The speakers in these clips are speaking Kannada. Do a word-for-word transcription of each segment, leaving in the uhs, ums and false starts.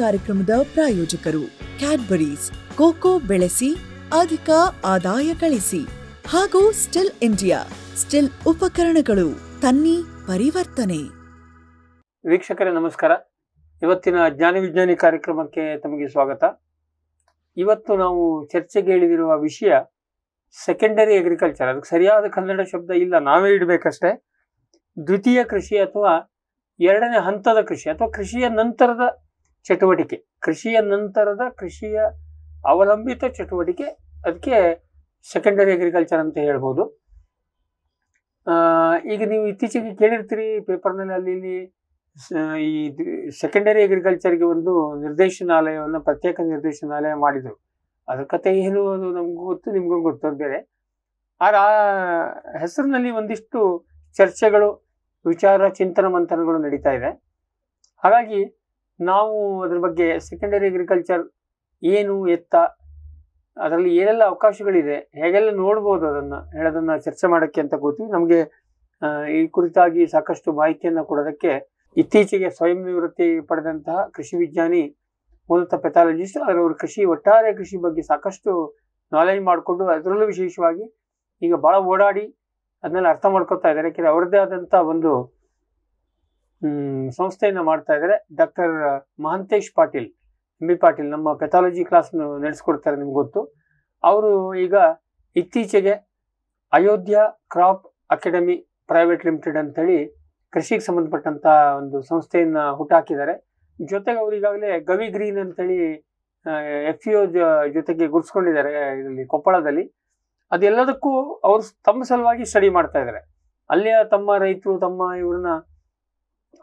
ಕಾರ್ಯಕ್ರಮದ ಪ್ರಾಯೋಜಕರು ಕ್ಯಾಡ್ಬರೀಸ್, ಕೋಕೋ ಬೆಳೆಸಿ ಅಧಿಕ ಆದಾಯ ಗಳಿಸಿ ಹಾಗೂ ಸ್ಟಿಲ್ ಇಂಡಿಯಾ ಸ್ಟಿಲ್ ಉಪಕರಣಗಳು ತನ್ನಿ ಪರಿವರ್ತನೆ. ವೀಕ್ಷಕರೇ ನಮಸ್ಕಾರ. ಇವತ್ತಿನ ಜ್ಞಾನ ವಿಜ್ಞಾನಿ ಕಾರ್ಯಕ್ರಮಕ್ಕೆ ತಮಗೆ ಸ್ವಾಗತ. ಇವತ್ತು ನಾವು ಚರ್ಚೆಗೆ ಇಳಿದಿರುವ ವಿಷಯ ಸೆಕೆಂಡರಿ ಅಗ್ರಿಕಲ್ಚರ್. ಅದಕ್ಕೆ ಸರಿಯಾದ ಕನ್ನಡ ಶಬ್ದ ಇಲ್ಲ, ನಾವೇ ಇಡಬೇಕಷ್ಟೇ. ದ್ವಿತೀಯ ಕೃಷಿ ಅಥವಾ ಎರಡನೇ ಹಂತದ ಕೃಷಿ ಅಥವಾ ಕೃಷಿಯ ನಂತರದ ಚಟುವಟಿಕೆ, ಕೃಷಿಯ ನಂತರದ ಕೃಷಿಯ ಅವಲಂಬಿತ ಚಟುವಟಿಕೆ, ಅದಕ್ಕೆ ಸೆಕೆಂಡರಿ ಅಗ್ರಿಕಲ್ಚರ್ ಅಂತ ಹೇಳ್ಬೋದು. ಈಗ ನೀವು ಇತ್ತೀಚೆಗೆ ಕೇಳಿರ್ತೀರಿ ಪೇಪರ್ನಲ್ಲಿ, ಅಲ್ಲಿ ಈ ಸೆಕೆಂಡರಿ ಅಗ್ರಿಕಲ್ಚರ್ಗೆ ಒಂದು ನಿರ್ದೇಶನಾಲಯವನ್ನು, ಪ್ರತ್ಯೇಕ ನಿರ್ದೇಶನಾಲಯ ಮಾಡಿದರು. ಅದ್ರ ಕತೆ ಏನು ಅದು ನಮಗೂ ಗೊತ್ತು, ನಿಮಗೂ ಗೊತ್ತು ಬೇರೆ. ಆ ಹೆಸರಿನಲ್ಲಿ ಒಂದಿಷ್ಟು ಚರ್ಚೆಗಳು, ವಿಚಾರ ಚಿಂತನ ಮಂಥನಗಳು ನಡೀತಾ ಇದೆ. ಹಾಗಾಗಿ ನಾವು ಅದ್ರ ಬಗ್ಗೆ ಸೆಕೆಂಡರಿ ಅಗ್ರಿಕಲ್ಚರ್ ಏನು, ಎತ್ತ, ಅದರಲ್ಲಿ ಏನೆಲ್ಲ ಅವಕಾಶಗಳಿದೆ, ಹೇಗೆಲ್ಲ ನೋಡ್ಬೋದು ಅದನ್ನು ಹೇಳೋದನ್ನು ಚರ್ಚೆ ಮಾಡೋಕ್ಕೆ ಅಂತ ಕೂತೀವಿ. ನಮಗೆ ಈ ಕುರಿತಾಗಿ ಸಾಕಷ್ಟು ಮಾಹಿತಿಯನ್ನು ಕೊಡೋದಕ್ಕೆ ಇತ್ತೀಚೆಗೆ ಸ್ವಯಂ ನಿವೃತ್ತಿ ಪಡೆದಂತಹ ಕೃಷಿ ವಿಜ್ಞಾನಿ, ಮೂಲತಃ ಪೆಥಾಲಜಿಸ್ಟ್, ಅದರವ್ರ ಕೃಷಿ ಒಟ್ಟಾರೆ ಕೃಷಿ ಬಗ್ಗೆ ಸಾಕಷ್ಟು ನಾಲೆಜ್ ಮಾಡಿಕೊಂಡು, ಅದರಲ್ಲೂ ವಿಶೇಷವಾಗಿ ಈಗ ಭಾಳ ಓಡಾಡಿ ಅದನ್ನೆಲ್ಲ ಅರ್ಥ ಮಾಡ್ಕೊತಾ ಇದ್ದಾರೆ. ಯಾಕೆಂದರೆ ಅವ್ರದ್ದೇ ಆದಂಥ ಒಂದು ಸಂಸ್ಥೆಯನ್ನು ಮಾಡ್ತಾ ಇದ್ದಾರೆ. Doctor Mahantesh Patil, M B Patil, ನಮ್ಮ ಪೆಥಾಲಜಿ ಕ್ಲಾಸ್ ನಡೆಸ್ಕೊಡ್ತಾರೆ, ನಿಮ್ಗೆ ಗೊತ್ತು. ಅವರು ಈಗ ಇತ್ತೀಚೆಗೆ Ayodhya crop academy private limited ಅಂಥೇಳಿ ಕೃಷಿಗೆ ಸಂಬಂಧಪಟ್ಟಂಥ ಒಂದು ಸಂಸ್ಥೆಯನ್ನು ಹುಟ್ಟಾಕಿದ್ದಾರೆ. ಜೊತೆಗೆ ಅವ್ರು ಈಗಾಗಲೇ ಗವಿ ಗ್ರೀನ್ ಅಂತೇಳಿ ಎಫ್ ಇ ಒ ಜೊತೆಗೆ ಗುರ್ಸ್ಕೊಂಡಿದ್ದಾರೆ ಇದರಲ್ಲಿ ಕೊಪ್ಪಳದಲ್ಲಿ. ಅದೆಲ್ಲದಕ್ಕೂ ಅವರು ತಮ್ಮ ಸಲುವಾಗಿ ಸ್ಟಡಿ ಮಾಡ್ತಾ ಇದ್ದಾರೆ. ಅಲ್ಲಿಯ ತಮ್ಮ ರೈತರು ತಮ್ಮ ಇವ್ರನ್ನ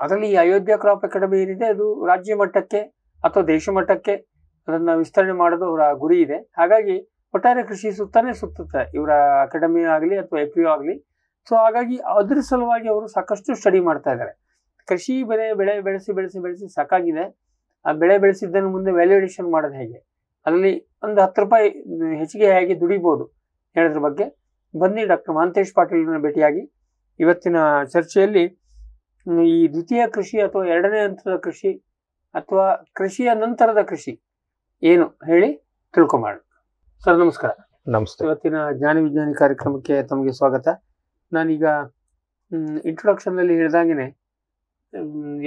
ಅದರಲ್ಲಿ ಅಯೋಧ್ಯ ಕ್ರಾಪ್ ಅಕಾಡೆಮಿ ಏನಿದೆ ಅದು ರಾಜ್ಯ ಮಟ್ಟಕ್ಕೆ ಅಥವಾ ದೇಶ ಮಟ್ಟಕ್ಕೆ ಅದನ್ನು ವಿಸ್ತರಣೆ ಮಾಡೋದು ಅವರ ಗುರಿ ಇದೆ. ಹಾಗಾಗಿ ಒಟ್ಟಾರೆ ಕೃಷಿ ಸುತ್ತಾನೆ ಸುತ್ತುತ್ತೆ ಇವರ ಅಕಾಡೆಮಿ ಆಗಲಿ ಅಥವಾ ಎಫ್ ಇ ಒ ಆಗಲಿ. ಸೊ ಹಾಗಾಗಿ ಅದ್ರ ಸಲುವಾಗಿ ಅವರು ಸಾಕಷ್ಟು ಸ್ಟಡಿ ಮಾಡ್ತಾ ಇದ್ದಾರೆ. ಕೃಷಿ ಬೆಳೆ ಬೆಳೆ ಬೆಳೆಸಿ ಬೆಳೆಸಿ ಬೆಳೆಸಿ ಸಾಕಾಗಿದೆ. ಆ ಬೆಳೆ ಬೆಳೆಸಿದ್ದನ್ನು ಮುಂದೆ ವ್ಯಾಲ್ಯೂಯೇಷನ್ ಮಾಡೋದು ಹೇಗೆ, ಅಲ್ಲಿ ಒಂದು ಹತ್ತು ರೂಪಾಯಿ ಹೆಚ್ಚಿಗೆ ಹೇಗೆ ದುಡಿಬೋದು ಹೇಳೋದ್ರ ಬಗ್ಗೆ ಬನ್ನಿ ಡಾಕ್ಟರ್ ಮಹಾಂತೇಶ್ ಪಾಟೀಲ್ನ ಭೇಟಿಯಾಗಿ ಇವತ್ತಿನ ಚರ್ಚೆಯಲ್ಲಿ ಈ ದ್ವಿತೀಯ ಕೃಷಿ ಅಥವಾ ಎರಡನೇ ಹಂತದ ಕೃಷಿ ಅಥವಾ ಕೃಷಿಯ ನಂತರದ ಕೃಷಿ ಏನು ಹೇಳಿ ತಿಳ್ಕೊಂಬಾರ. ಸರ್ ನಮಸ್ಕಾರ. ನಮಸ್ತೆ. ಇವತ್ತಿನ ಜ್ಞಾನ ವಿಜ್ಞಾನಿ ಕಾರ್ಯಕ್ರಮಕ್ಕೆ ತಮಗೆ ಸ್ವಾಗತ. ನಾನೀಗ ಇಂಟ್ರೊಡಕ್ಷನ್ನಲ್ಲಿ ಹೇಳಿದಾಗೇ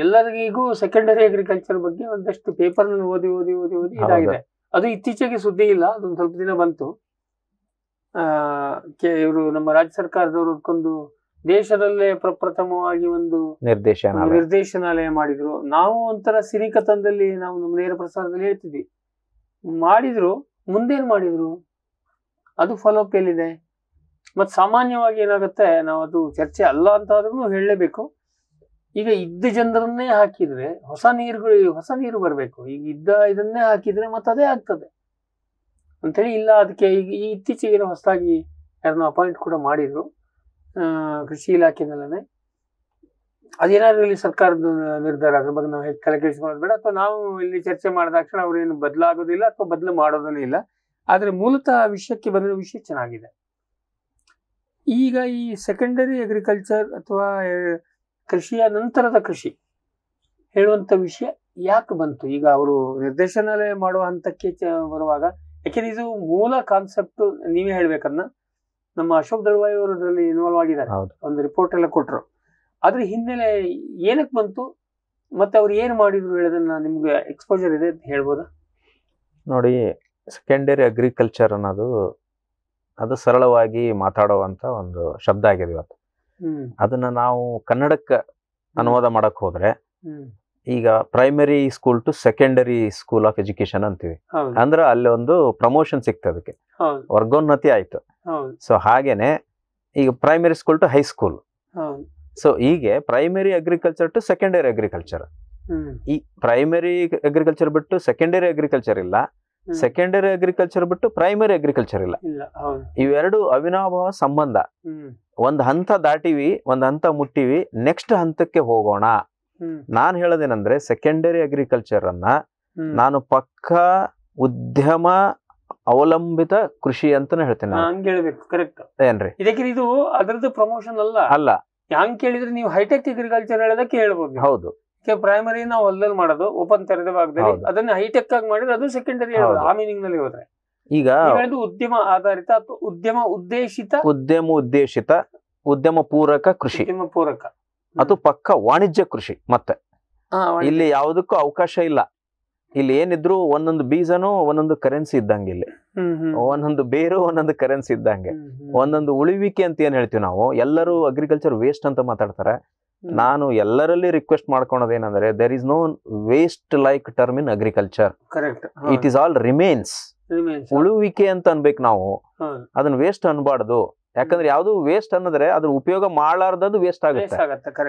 ಎಲ್ಲರಿಗೂ ಸೆಕೆಂಡರಿ ಅಗ್ರಿಕಲ್ಚರ್ ಬಗ್ಗೆ ಒಂದಷ್ಟು ಪೇಪರ್ನಲ್ಲಿ ಓದಿ ಓದಿ ಓದಿ ಓದಿ ಇದಾಗಿದೆ. ಅದು ಇತ್ತೀಚೆಗೆ ಸುದ್ದಿ ಇಲ್ಲ, ಅದೊಂದು ಸ್ವಲ್ಪ ದಿನ ಬಂತು. ಇವರು ನಮ್ಮ ರಾಜ್ಯ ಸರ್ಕಾರದವರು ಅದಕ್ಕೊಂದು ದೇಶದಲ್ಲೇ ಪ್ರಪ್ರಥಮವಾಗಿ ಒಂದು ನಿರ್ದೇಶನ ನಿರ್ದೇಶನಾಲಯ ಮಾಡಿದ್ರು. ನಾವು ಒಂಥರ ಸಿರಿಕತನದಲ್ಲಿ ನಾವು ನಮ್ಮ ನೇರ ಪ್ರಸಾರದಲ್ಲಿ ಹೇಳ್ತಿದ್ವಿ, ಮಾಡಿದ್ರು. ಮುಂದೇನು ಮಾಡಿದ್ರು, ಅದು ಫಾಲೋಅಪ್ ಎಲ್ಲಿದೆ? ಮತ್ತು ಸಾಮಾನ್ಯವಾಗಿ ಏನಾಗುತ್ತೆ, ನಾವು ಅದು ಚರ್ಚೆ ಅಲ್ಲ ಅಂತ ಆದ್ರೂ ಹೇಳಲೇಬೇಕು. ಈಗ ಇದ್ದ ಜನರನ್ನೇ ಹಾಕಿದ್ರೆ ಹೊಸ ನೀರುಗಳು ಹೊಸ ನೀರು ಬರಬೇಕು. ಈಗ ಇದ್ದ ಇದನ್ನೇ ಹಾಕಿದ್ರೆ ಮತ್ತೆ ಅದೇ ಆಗ್ತದೆ ಅಂಥೇಳಿ ಇಲ್ಲ. ಅದಕ್ಕೆ ಈಗ ಈ ಇತ್ತೀಚೆಗೇನೋ ಹೊಸದಾಗಿ ಯಾರನ್ನೋ ಅಪಾಯಿಂಟ್ ಕೂಡ ಮಾಡಿದರು ಕೃಷಿ ಇಲಾಖೆನಲ್ಲೇ. ಅದೇನಾದ್ರು ಇಲ್ಲಿ ಸರ್ಕಾರದ ನಿರ್ಧಾರ, ಅದ್ರ ಬಗ್ಗೆ ನಾವು ಹೆಚ್ಚು ತಲೆಕೆಡಿಸ್ಕೊಳ್ಳೋದು ಬೇಡ. ಅಥವಾ ನಾವು ಇಲ್ಲಿ ಚರ್ಚೆ ಮಾಡಿದ ತಕ್ಷಣ ಅವ್ರೇನು ಬದಲಾಗೋದಿಲ್ಲ ಅಥವಾ ಬದಲು ಮಾಡೋದನ್ನೂ ಇಲ್ಲ. ಆದರೆ ಮೂಲತಃ ವಿಷಯಕ್ಕೆ ಬಂದಿರೋ ವಿಷಯ ಚೆನ್ನಾಗಿದೆ. ಈಗ ಈ ಸೆಕೆಂಡರಿ ಅಗ್ರಿಕಲ್ಚರ್ ಅಥವಾ ಕೃಷಿಯ ನಂತರದ ಕೃಷಿ ಹೇಳುವಂಥ ವಿಷಯ ಯಾಕೆ ಬಂತು ಈಗ ಅವರು ನಿರ್ದೇಶನಾಲಯ ಮಾಡುವ ಹಂತಕ್ಕೆ ಬರುವಾಗ? ಯಾಕೆಂದ್ರೆ ಇದು ಮೂಲ ಕಾನ್ಸೆಪ್ಟು ನೀವೇ ಹೇಳ್ಬೇಕನ್ನ. ನಮ್ಮ ಅಶೋಕ್ ದಳ್ವಾಯಿ ಅವರು ಅದರಲ್ಲಿ ಇನ್ವಾಲ್ವ್ ಆಗಿದ್ದಾರೆ, ಒಂದು ರಿಪೋರ್ಟ್ ಎಲ್ಲ ಕೊಟ್ಟರು. ಅದ್ರ ಹಿನ್ನೆಲೆ ಏನಕ್ಕೆ ಬಂತು ಮತ್ತು ಅವ್ರು ಏನು ಮಾಡಿದ್ರು ಹೇಳೋದನ್ನು ನಿಮ್ಗೆ ಎಕ್ಸ್ಪೋಜರ್ ಇದೆ ಅಂತ ಹೇಳ್ಬೋದಾ? ನೋಡಿ, ಸೆಕೆಂಡರಿ ಅಗ್ರಿಕಲ್ಚರ್ ಅನ್ನೋದು ಅದು ಸರಳವಾಗಿ ಮಾತಾಡುವಂಥ ಒಂದು ಶಬ್ದ ಆಗಿದೆ ಇವತ್ತು. ಅದನ್ನು ನಾವು ಕನ್ನಡಕ್ಕೆ ಅನುವಾದ ಮಾಡಕ್ಕೆ ಹೋದರೆ ಈಗ primary school to secondary school of education ಅಂತೀವಿ. ಅಂದ್ರೆ ಅಲ್ಲಿ ಒಂದು ಪ್ರಮೋಷನ್ ಸಿಕ್ತು, ಅದಕ್ಕೆ ವರ್ಗೋನ್ನತಿ ಆಯ್ತು. ಸೊ ಹಾಗೇನೆ ಈಗ primary school to high school, so ಹೀಗೆ primary agriculture to secondary agriculture. ಈ ಪ್ರೈಮರಿ ಅಗ್ರಿಕಲ್ಚರ್ ಬಿಟ್ಟು ಸೆಕೆಂಡರಿ ಅಗ್ರಿಕಲ್ಚರ್ ಇಲ್ಲ, ಸೆಕೆಂಡರಿ ಅಗ್ರಿಕಲ್ಚರ್ ಬಿಟ್ಟು ಪ್ರೈಮರಿ ಅಗ್ರಿಕಲ್ಚರ್ ಇಲ್ಲ. ಇವೆರಡು ಅವಿನಾಭಾವ ಸಂಬಂಧ. ಒಂದ್ ಹಂತ ದಾಟಿವಿ, ಒಂದ್ ಹಂತ ಮುಟ್ಟಿವಿ, ನೆಕ್ಸ್ಟ್ ಹಂತಕ್ಕೆ ಹೋಗೋಣ. ನಾನ್ ಹೇಳೋದೇನಂದ್ರೆ ಸೆಕೆಂಡರಿ ಅಗ್ರಿಕಲ್ಚರ್ ಅನ್ನ ನಾನು ಪಕ್ಕ ಉದ್ಯಮ ಅವಲಂಬಿತ ಕೃಷಿ ಅಂತಾನೆ ಹೇಳ್ತೇನೆ. ಹಂಗೆ ಹೇಳ್ಬೇಕು, ಕರೆಕ್ಟ್ ಏನ್ರಿ? ಇದಕ್ಕೆ ಇದು ಅದರದ್ದು ಪ್ರಮೋಷನ್ ಅಲ್ಲ. ಅಲ್ಲ, ಹಂಗೆ ಕೇಳಿದ್ರೆ ನೀವು ಹೈಟೆಕ್ ಅಗ್ರಿಕಲ್ಚರ್ ಹೇಳೋದಕ್ಕೆ ಹೇಳ್ಬೋದು. ಹೌದು, primary na oldal madado open terade bagdali adanne high tech ag madidre adu secondary aa meaning nalli hotre iga ivedu udyama ಆಧಾರಿತ ಅಥವಾ ಉದ್ಯಮ ಉದ್ದೇಶಿತ ಉದ್ಯಮ ಉದ್ದೇಶಿತ ಉದ್ಯಮ ಪೂರಕ ಕೃಷಿ ಉದ್ಯಮ ಪೂರಕ ಅದು ಪಕ್ಕ ವಾಣಿಜ್ಯ ಕೃಷಿ ಮತ್ತೆ ಇಲ್ಲಿ ಯಾವುದಕ್ಕೂ ಅವಕಾಶ ಇಲ್ಲ ಇಲ್ಲಿ ಏನಿದ್ರು ಒಂದೊಂದು ಬೀಜನೋ ಒಂದೊಂದು ಕರೆನ್ಸಿ ಇದ್ದಂಗೆ ಇಲ್ಲಿ ಒಂದೊಂದು ಬೇರು ಒಂದೊಂದು ಕರೆನ್ಸಿ ಇದ್ದಂಗೆ ಒಂದೊಂದು ಉಳಿವಿಕೆ ಅಂತ ಏನು ಹೇಳ್ತೀವಿ ನಾವು ಎಲ್ಲರೂ ಅಗ್ರಿಕಲ್ಚರ್ ವೇಸ್ಟ್ ಅಂತ ಮಾತಾಡ್ತಾರೆ ನಾನು ಎಲ್ಲರಲ್ಲಿ ರಿಕ್ವೆಸ್ಟ್ ಮಾಡ್ಕೊಳ್ಳೋದು ಏನಂದ್ರೆ there is no waste like term in agriculture correct it is all remains ಉಳುವಿಕೆ ಅಂತ ಅನ್ಬೇಕು ನಾವು ಅದನ್ನ ವೇಸ್ಟ್ ಅನ್ಬಾರ್ದು ಯಾಕಂದ್ರೆ ಯಾವ್ದು ವೇಸ್ಟ್ ಅನ್ನೋದ್ರೆ ಅದ್ರ ಉಪಯೋಗ ಮಾಡಲಾರ್ದದು ವೇಸ್ಟ್ ಆಗುತ್ತೆ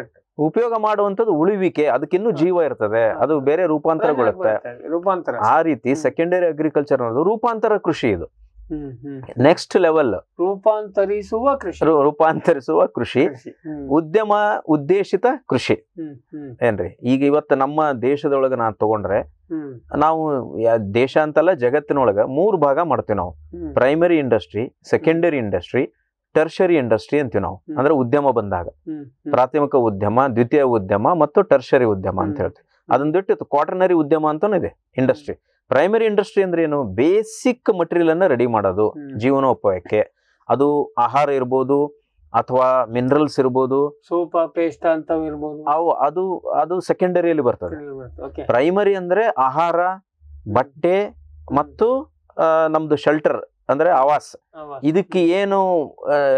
ಉಪಯೋಗ ಮಾಡುವಂತದ್ದು ಉಳಿವಿಕೆ ಅದಕ್ಕಿನ್ನೂ ಜೀವ ಇರ್ತದೆ ಅದು ಬೇರೆ ರೂಪಾಂತರಗೊಳ್ಳುತ್ತೆ ರೂಪಾಂತರ ಆ ರೀತಿ ಸೆಕೆಂಡರಿ ಅಗ್ರಿಕಲ್ಚರ್ ಅನ್ನೋದು ರೂಪಾಂತರ ಕೃಷಿ ಇದು ನೆಕ್ಸ್ಟ್ ಲೆವೆಲ್ ರೂಪಾಂತರಿಸುವ ಕೃಷಿ ರೂಪಾಂತರಿಸುವ ಕೃಷಿ ಉದ್ಯಮ ಉದ್ದೇಶಿತ ಕೃಷಿ ಏನ್ರಿ ಈಗ ಇವತ್ತು ನಮ್ಮ ದೇಶದೊಳಗ ನಾನ್ ತಗೊಂಡ್ರೆ ನಾವು ದೇಶ ಅಂತಲ್ಲ ಜಗತ್ತಿನೊಳಗ ಮೂರ್ ಭಾಗ ಮಾಡ್ತೀವಿ ನಾವು primary industry secondary industry tertiary industry ಅಂತೀವಿ ನಾವು ಅಂದ್ರೆ ಉದ್ಯಮ ಬಂದಾಗ ಪ್ರಾಥಮಿಕ ಉದ್ಯಮ ದ್ವಿತೀಯ ಉದ್ಯಮ ಮತ್ತು ಟರ್ಷರಿ ಉದ್ಯಮ ಅಂತ ಹೇಳ್ತೀವಿ ಅದನ್ನ ಬಿಟ್ಟು ಕ್ವಾಟರ್ನರಿ ಉದ್ಯಮ ಅಂತಾನೂ ಇದೆ ಇಂಡಸ್ಟ್ರಿ ಪ್ರೈಮರಿ ಇಂಡಸ್ಟ್ರಿ ಅಂದ್ರೆ ಏನು ಬೇಸಿಕ್ ಮಟೀರಿಯಲ್ ಅನ್ನ ರೆಡಿ ಮಾಡೋದು ಜೀವನೋಪಾಯಕ್ಕೆ ಅದು ಆಹಾರ ಇರ್ಬೋದು ಅಥವಾ ಮಿನರಲ್ಸ್ ಇರ್ಬೋದು ಸೋಪ್ ಪೇಸ್ಟ್ ಅಂತ ಇರ್ಬೋದು ಅವು ಅದು ಅದು ಸೆಕೆಂಡರಿಯಲ್ಲಿ ಬರ್ತದೆ ಪ್ರೈಮರಿ ಅಂದ್ರೆ ಆಹಾರ ಬಟ್ಟೆ ಮತ್ತು ನಮ್ದು ಶೆಲ್ಟರ್ ಅಂದ್ರೆ ಆವಾಸ್ ಇದಕ್ಕೆ ಏನು